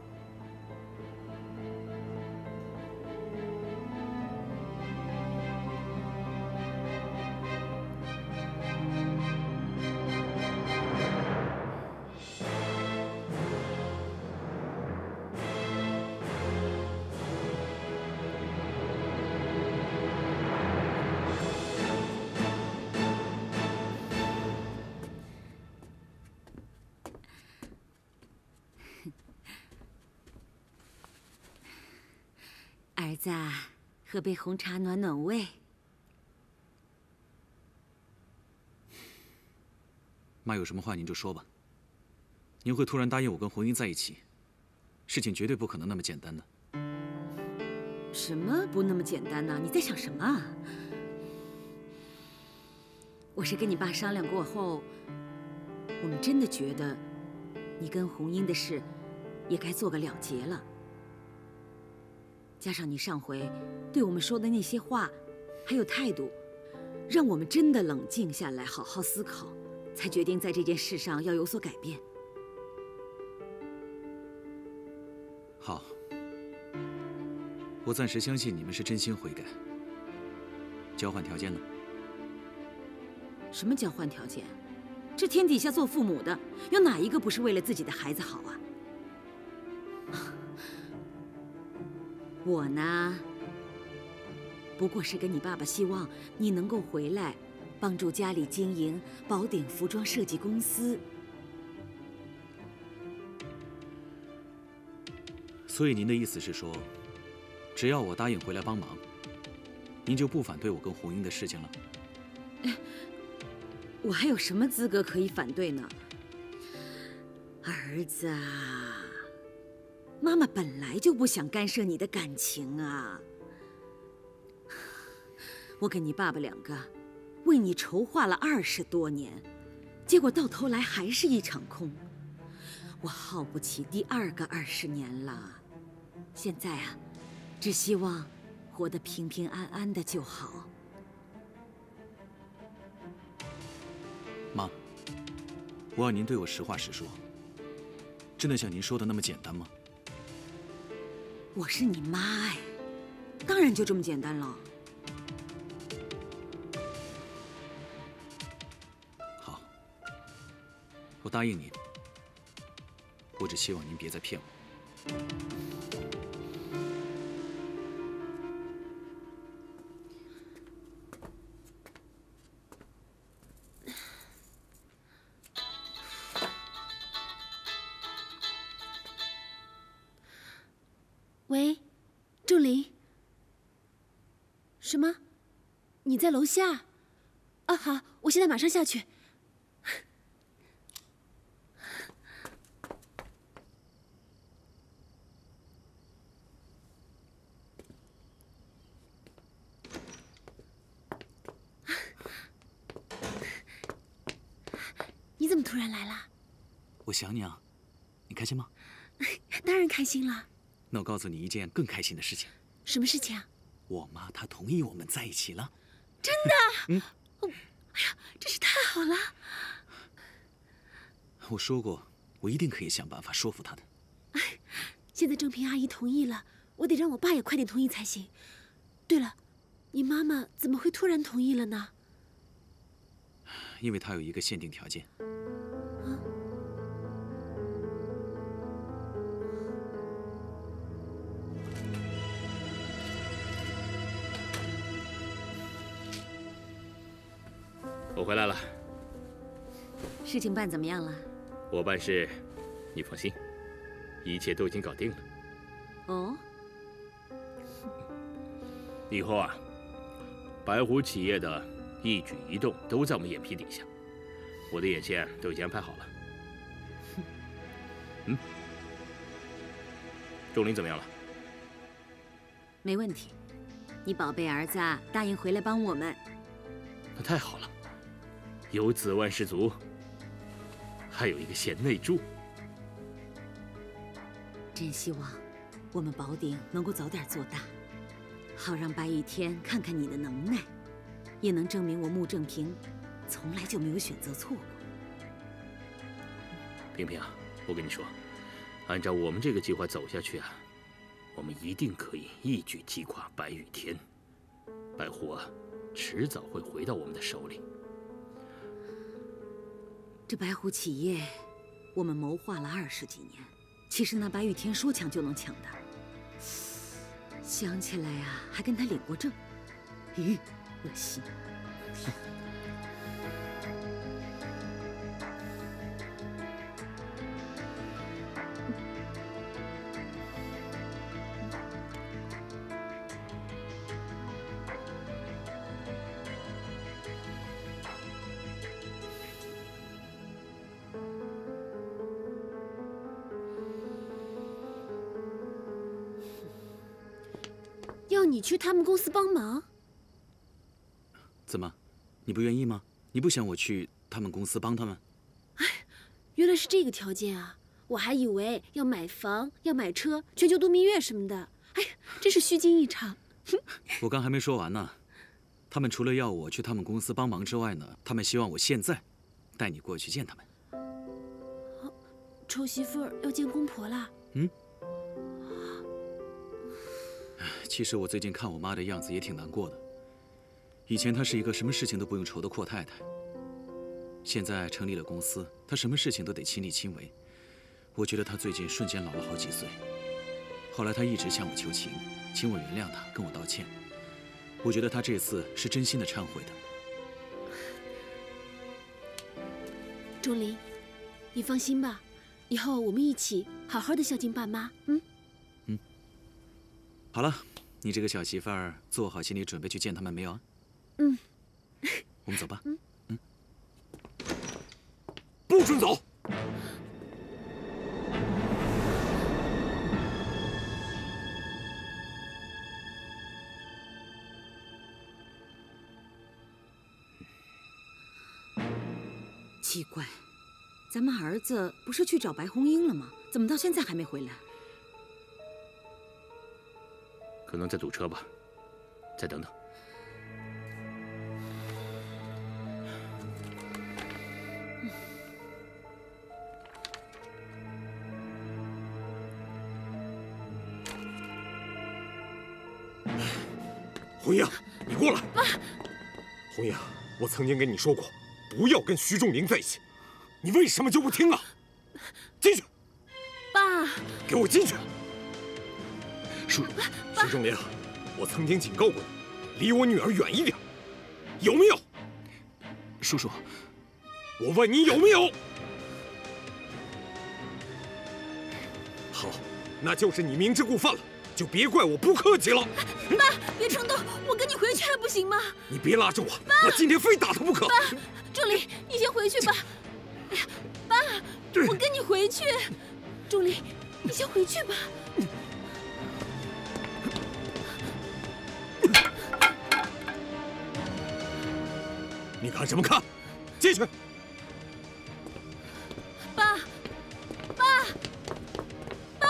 儿子，喝杯红茶暖暖胃。妈，有什么话您就说吧。您会突然答应我跟红英在一起，事情绝对不可能那么简单的。什么不那么简单呢？你在想什么啊？我是跟你爸商量过后，我们真的觉得你跟红英的事也该做个了结了。加上你上回对我们说的那些话，还有态度，让我们真的冷静下来，好好思考，才决定在这件事上要有所改变。好。 我暂时相信你们是真心悔改。交换条件呢？什么交换条件？这天底下做父母的，有哪一个不是为了自己的孩子好啊？我呢，不过是跟你爸爸希望你能够回来，帮助家里经营宝鼎服装设计公司。所以您的意思是说？ 只要我答应回来帮忙，您就不反对我跟红英的事情了？我还有什么资格可以反对呢？儿子啊，妈妈本来就不想干涉你的感情啊。我跟你爸爸两个为你筹划了二十多年，结果到头来还是一场空。我耗不起第二个二十年了。现在啊。 只希望活得平平安安的就好。妈，我要您对我实话实说。真的像您说的那么简单吗？我是你妈哎，当然就这么简单了。好，我答应您。我只希望您别再骗我。 什么？你在楼下？啊，好，我现在马上下去。你怎么突然来了？我想你啊，你开心吗？当然开心了。那我告诉你一件更开心的事情。什么事情啊？ 我妈她同意我们在一起了，真的？嗯，哎呀，真是太好了！我说过，我一定可以想办法说服她的。哎，现在正平阿姨同意了，我得让我爸也快点同意才行。对了，你妈妈怎么会突然同意了呢？因为她有一个限定条件。啊？我回来了，事情办怎么样了？我办事，你放心，一切都已经搞定了。哦，以后啊，白虎企业的一举一动都在我们眼皮底下，我的眼线都已经安排好了。嗯，仲林怎么样了？没问题，你宝贝儿子啊，答应回来帮我们。那太好了。 有子万事足，还有一个贤内助。真希望我们宝鼎能够早点做大，好让白玉天看看你的能耐，也能证明我穆正平从来就没有选择错过。平平啊，我跟你说，按照我们这个计划走下去啊，我们一定可以一举击垮白玉天，白虎啊，迟早会回到我们的手里。 这白虎企业，我们谋划了二十几年。其实那白玉天说抢就能抢的，想起来啊，还跟他领过证。咦，恶心！要你去他们公司帮忙。怎么，你不愿意吗？你不想我去他们公司帮他们？哎，原来是这个条件啊！我还以为要买房、要买车、全球度蜜月什么的。哎，真是虚惊一场。我刚还没说完呢。他们除了要我去他们公司帮忙之外呢，他们希望我现在带你过去见他们。 臭媳妇儿要见公婆啦！嗯，其实我最近看我妈的样子也挺难过的。以前她是一个什么事情都不用愁的阔太太，现在成立了公司，她什么事情都得亲力亲为。我觉得她最近瞬间老了好几岁。后来她一直向我求情，请我原谅她，跟我道歉。我觉得她这次是真心的忏悔的。钟林，你放心吧。 以后我们一起好好的孝敬爸妈，嗯，嗯。好了，你这个小媳妇儿，做好心理准备去见他们没有啊？嗯，我们走吧。嗯嗯，不准走！奇怪。 咱们儿子不是去找白红英了吗？怎么到现在还没回来？可能在堵车吧，再等等。红英，你过来。爸，红英，我曾经跟你说过，不要跟徐仲林在一起。 你为什么就不听啊？进去，爸，给我进去。叔，徐仲林，我曾经警告过你，离我女儿远一点，有没有？叔叔，我问你有没有？好，那就是你明知故犯了，就别怪我不客气了。爸，别冲动，我跟你回去还不行吗？你别拉住我，我今天非打他不可。爸，仲林，你先回去吧。 哎呀，爸，我跟你回去。仲林，你先回去吧。你看什么看？进去。爸，爸，爸，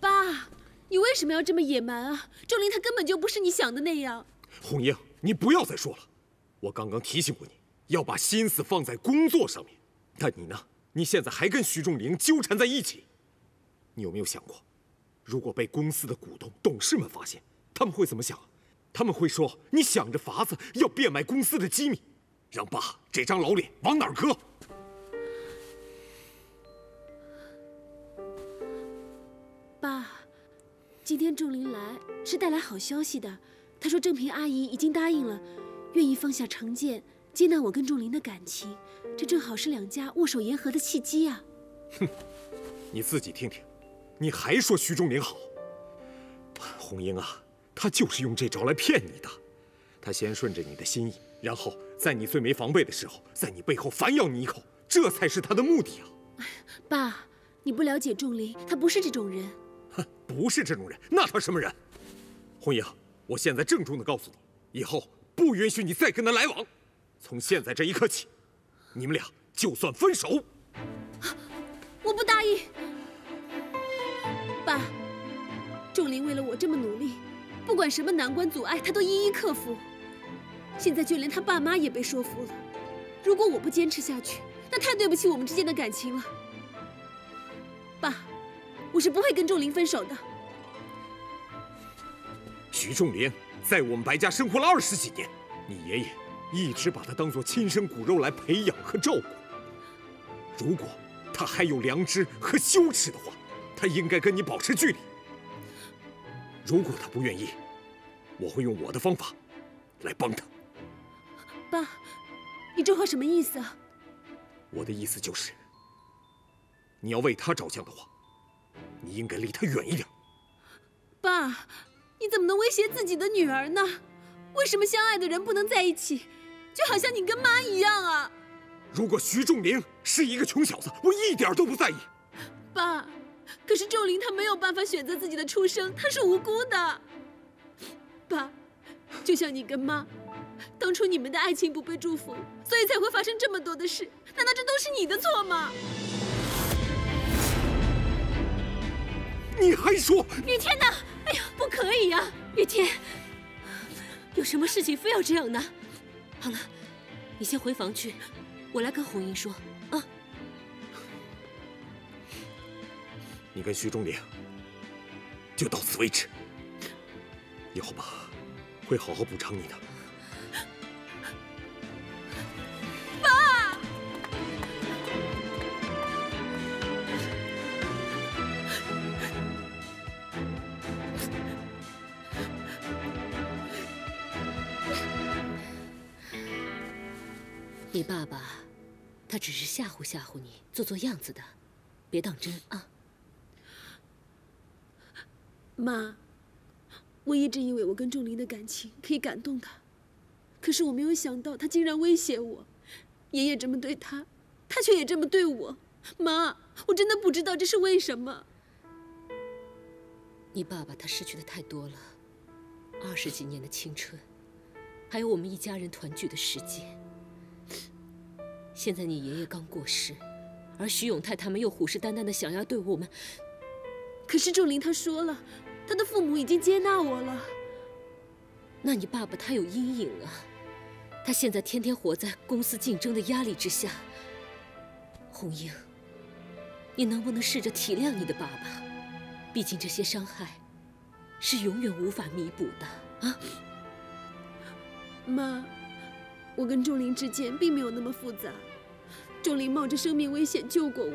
爸，你为什么要这么野蛮啊？仲林他根本就不是你想的那样。 红英，你不要再说了。我刚刚提醒过你，要把心思放在工作上面。但你呢？你现在还跟徐仲林纠缠在一起。你有没有想过，如果被公司的股东、董事们发现，他们会怎么想？他们会说你想着法子要变卖公司的机密，让爸这张老脸往哪儿搁？爸，今天仲林来是带来好消息的。 他说：“正平阿姨已经答应了，愿意放下成见，接纳我跟仲林的感情，这正好是两家握手言和的契机啊！”哼，你自己听听，你还说徐仲林好？红英啊，他就是用这招来骗你的。他先顺着你的心意，然后在你最没防备的时候，在你背后反咬你一口，这才是他的目的啊！爸，你不了解仲林，他不是这种人。哼，不是这种人，那他什么人？红英。 我现在郑重地告诉你，以后不允许你再跟他来往。从现在这一刻起，你们俩就算分手，我不答应。爸，仲林为了我这么努力，不管什么难关阻碍，他都一一克服。现在就连他爸妈也被说服了。如果我不坚持下去，那太对不起我们之间的感情了。爸，我是不会跟仲林分手的。 徐仲林在我们白家生活了二十几年，你爷爷一直把他当做亲生骨肉来培养和照顾。如果他还有良知和羞耻的话，他应该跟你保持距离。如果他不愿意，我会用我的方法来帮他。爸，你这话什么意思啊？我的意思就是，你要为他着想的话，你应该离他远一点。爸。 你怎么能威胁自己的女儿呢？为什么相爱的人不能在一起？就好像你跟妈一样啊！如果徐仲林是一个穷小子，我一点都不在意。爸。可是仲林他没有办法选择自己的出生，他是无辜的。爸，就像你跟妈，当初你们的爱情不被祝福，所以才会发生这么多的事。难道这都是你的错吗？你还说？雨天呢？哎呀，不可以呀、啊！雨天，有什么事情非要这样呢？好了，你先回房去，我来跟红英说。 你跟徐仲林就到此为止。以后吧，会好好补偿你的。爸，你爸爸他只是吓唬吓唬你，做做样子的，别当真啊。 妈，我一直以为我跟仲林的感情可以感动他，可是我没有想到他竟然威胁我。爷爷这么对他，他却也这么对我。妈，我真的不知道这是为什么。你爸爸他失去的太多了，二十几年的青春，还有我们一家人团聚的时间。现在你爷爷刚过世，而徐永泰他们又虎视眈眈的想要对我们。 可是仲林他说了，他的父母已经接纳我了。那你爸爸他有阴影啊，他现在天天活在公司竞争的压力之下。红英，你能不能试着体谅你的爸爸？毕竟这些伤害是永远无法弥补的啊。妈，我跟仲林之间并没有那么复杂，仲林冒着生命危险救过我，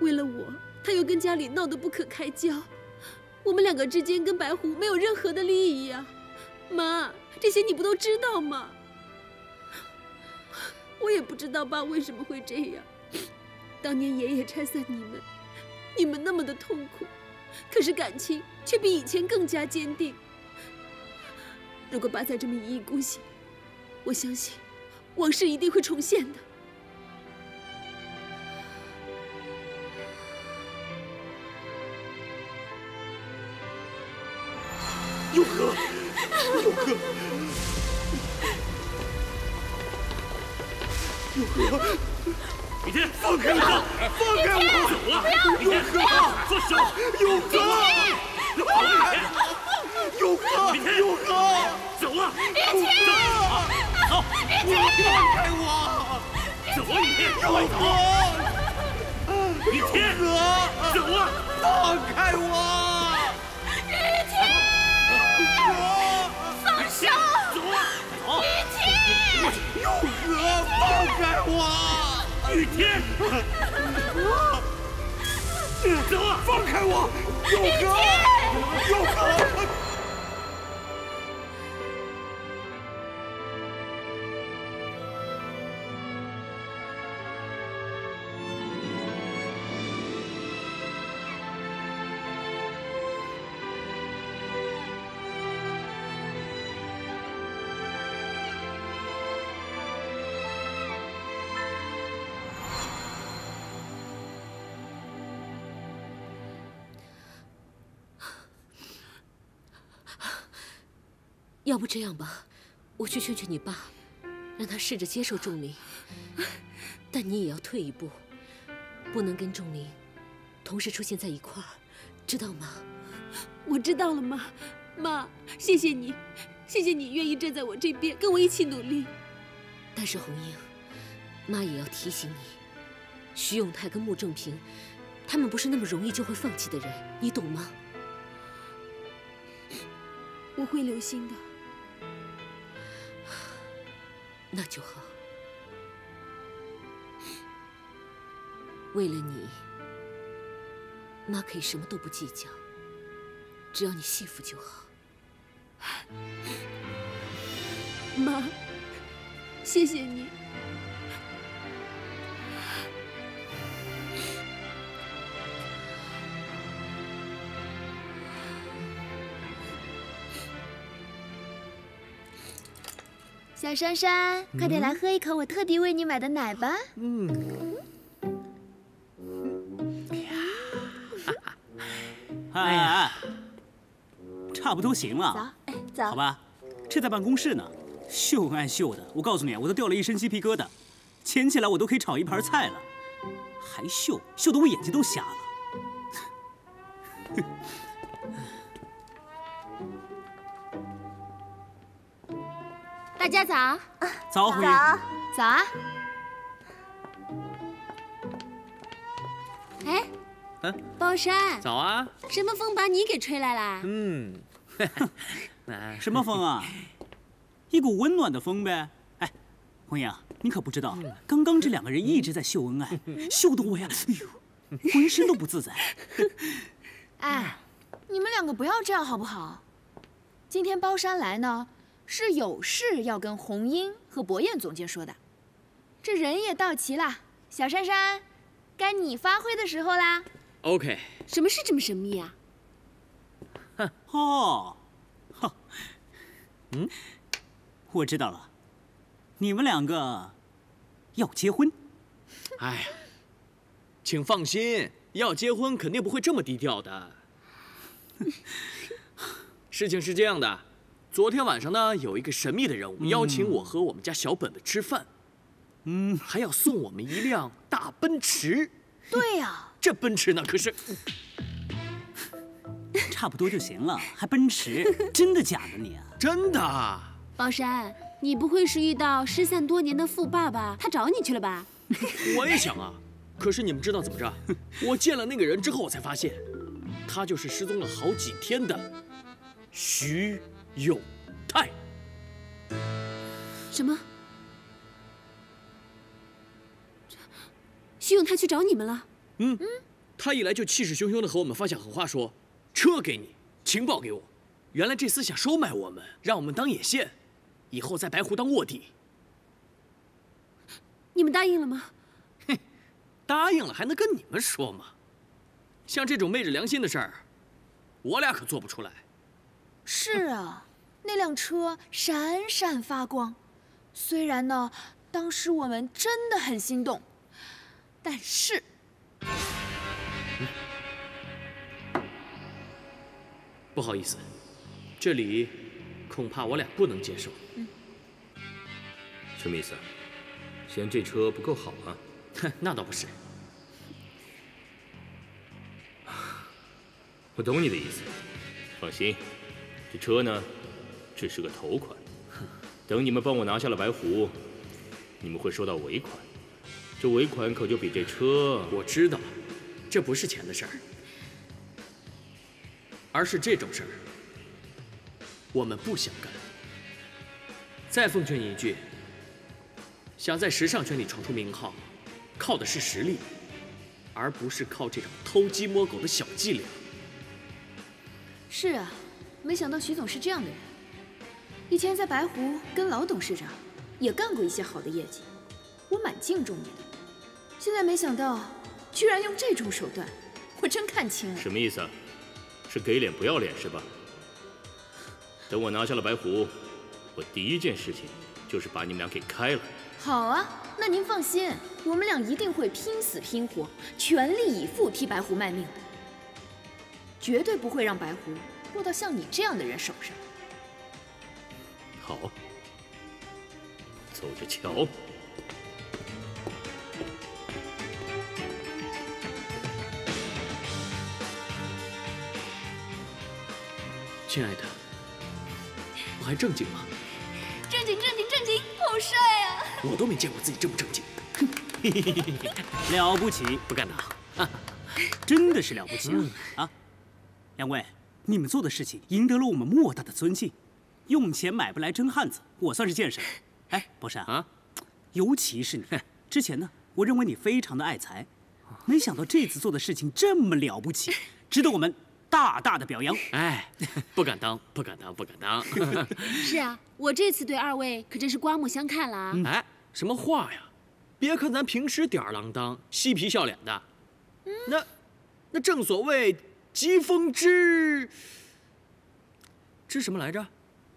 为了我。 他又跟家里闹得不可开交，我们两个之间跟白狐没有任何的利益呀、啊，妈，这些你不都知道吗？我也不知道爸为什么会这样。当年爷爷拆散你们，你们那么的痛苦，可是感情却比以前更加坚定。如果爸再这么一意孤行，我相信往事一定会重现的。 佑哥，佑哥，佑哥，雨天，放开我，放开我，走啊！佑哥，放手，佑哥，跑啊！佑哥，佑哥，走啊！雨天，走，雨天，放开我，走啊！雨天，佑哥，雨天，走啊！放开我。 走！雨天，佑哥，放开我！雨天，走！放开我！佑哥，佑哥！要不这样吧，我去劝劝你爸，让他试着接受仲林，但你也要退一步，不能跟仲林同时出现在一块儿，知道吗？我知道了，妈。妈，谢谢你，谢谢你愿意站在我这边，跟我一起努力。但是红英，妈也要提醒你，徐永泰跟穆正平，他们不是那么容易就会放弃的人，你懂吗？我会留心的。 那就好。为了你，妈可以什么都不计较，只要你幸福就好。妈，谢谢你。小珊珊，快点来喝一口我特地为你买的奶吧。嗯。哎呀，差不多行了。早，哎，早。好吧，这在办公室呢，秀恩爱秀的，我告诉你，我都掉了一身鸡皮疙瘩，捡起来我都可以炒一盘菜了，还秀，秀得我眼睛都瞎了。大家早，早辉，早啊！哎，嗯，包山，早啊！什么风把你给吹来了？嗯，什么风啊？一股温暖的风呗。哎，红英，你可不知道，刚刚这两个人一直在秀恩爱，秀得我呀，哎呦，浑身都不自在。哎，你们两个不要这样好不好？今天包山来呢。 是有事要跟红英和博彦总监说的，这人也到齐了，小珊珊，该你发挥的时候啦。OK。什么事这么神秘啊？哦，哈，嗯，我知道了，你们两个要结婚。哎呀，请放心，要结婚肯定不会这么低调的。事情是这样的。 昨天晚上呢，有一个神秘的人物邀请我和我们家小本本吃饭，嗯，还要送我们一辆大奔驰。对呀，这奔驰呢可是……差不多就行了，还奔驰？真的假的你啊？真的。包山，你不会是遇到失散多年的富爸爸，他找你去了吧？我也想啊，可是你们知道怎么着？我见了那个人之后，我才发现，他就是失踪了好几天的徐。 永泰，什么？徐永泰去找你们了？嗯嗯，他一来就气势汹汹的和我们发讲狠话，说：“车给你，情报给我。”原来这厮想收买我们，让我们当眼线，以后在白湖当卧底。你们答应了吗？嘿，答应了还能跟你们说吗？像这种昧着良心的事儿，我俩可做不出来。 是啊，那辆车闪闪发光，虽然呢，当时我们真的很心动，但是，嗯、不好意思，这里恐怕我俩不能接受。嗯、什么意思啊？嫌这车不够好啊？哼，那倒不是。我懂你的意思，放心。 这车呢，只是个头款。等你们帮我拿下了白狐，你们会收到尾款。这尾款可就比这车……我知道，这不是钱的事儿，而是这种事儿，我们不想干。再奉劝你一句：想在时尚圈里闯出名号，靠的是实力，而不是靠这种偷鸡摸狗的小伎俩。是啊。 没想到徐总是这样的人，以前在白湖跟老董事长也干过一些好的业绩，我蛮敬重你的。现在没想到，居然用这种手段，我真看清了。什么意思啊？是给脸不要脸是吧？等我拿下了白湖，我第一件事情就是把你们俩给开了。好啊，那您放心，我们俩一定会拼死拼活，全力以赴替白湖卖命的，绝对不会让白湖。 落到像你这样的人手上，好，走着瞧。亲爱的，我还正经吗？正经正经正经，好帅啊！我都没见过自己这么正经，了不起，不敢当，真的是了不起啊！啊，两位。 你们做的事情赢得了我们莫大的尊敬，用钱买不来真汉子，我算是见识了。哎，博山啊，尤其是你，之前呢，我认为你非常的爱财，没想到这次做的事情这么了不起，值得我们大大的表扬。哎，不敢当，不敢当，不敢当。是啊，我这次对二位可真是刮目相看了啊！哎，什么话呀？别看咱平时吊儿郎当、嬉皮笑脸的，那那正所谓。 疾风知知什么来着？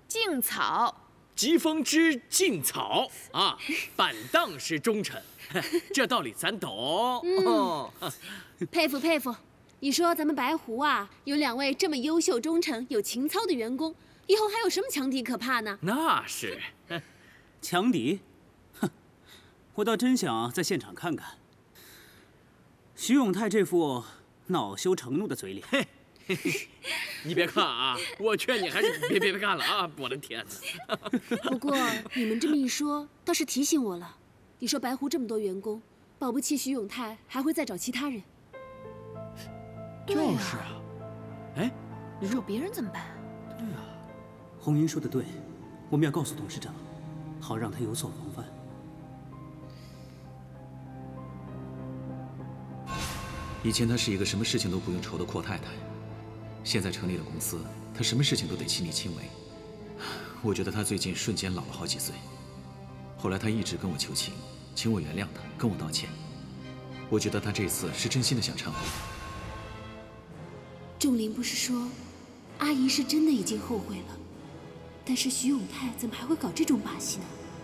劲草。疾风知劲草啊！板荡是忠臣，这道理咱懂。嗯，佩服佩服，你说咱们白狐啊，有两位这么优秀、忠诚、有情操的员工，以后还有什么强敌可怕呢？那是，强敌，哼，我倒真想在现场看看徐永泰这副恼羞成怒的嘴脸。嘿，你别看啊，我劝你还是别别别看了啊！我的天哪！不过你们这么一说，倒是提醒我了。你说白狐这么多员工，保不齐徐永泰还会再找其他人。就是啊，哎，你说别人怎么办？对啊，红英说的对，我们要告诉董事长，好让他有所防范。 以前她是一个什么事情都不用愁的阔太太，现在成立了公司，她什么事情都得亲力亲为。我觉得她最近瞬间老了好几岁。后来她一直跟我求情，请我原谅她，跟我道歉。我觉得她这次是真心的想忏悔。仲林不是说，阿姨是真的已经后悔了，但是徐永泰怎么还会搞这种把戏呢？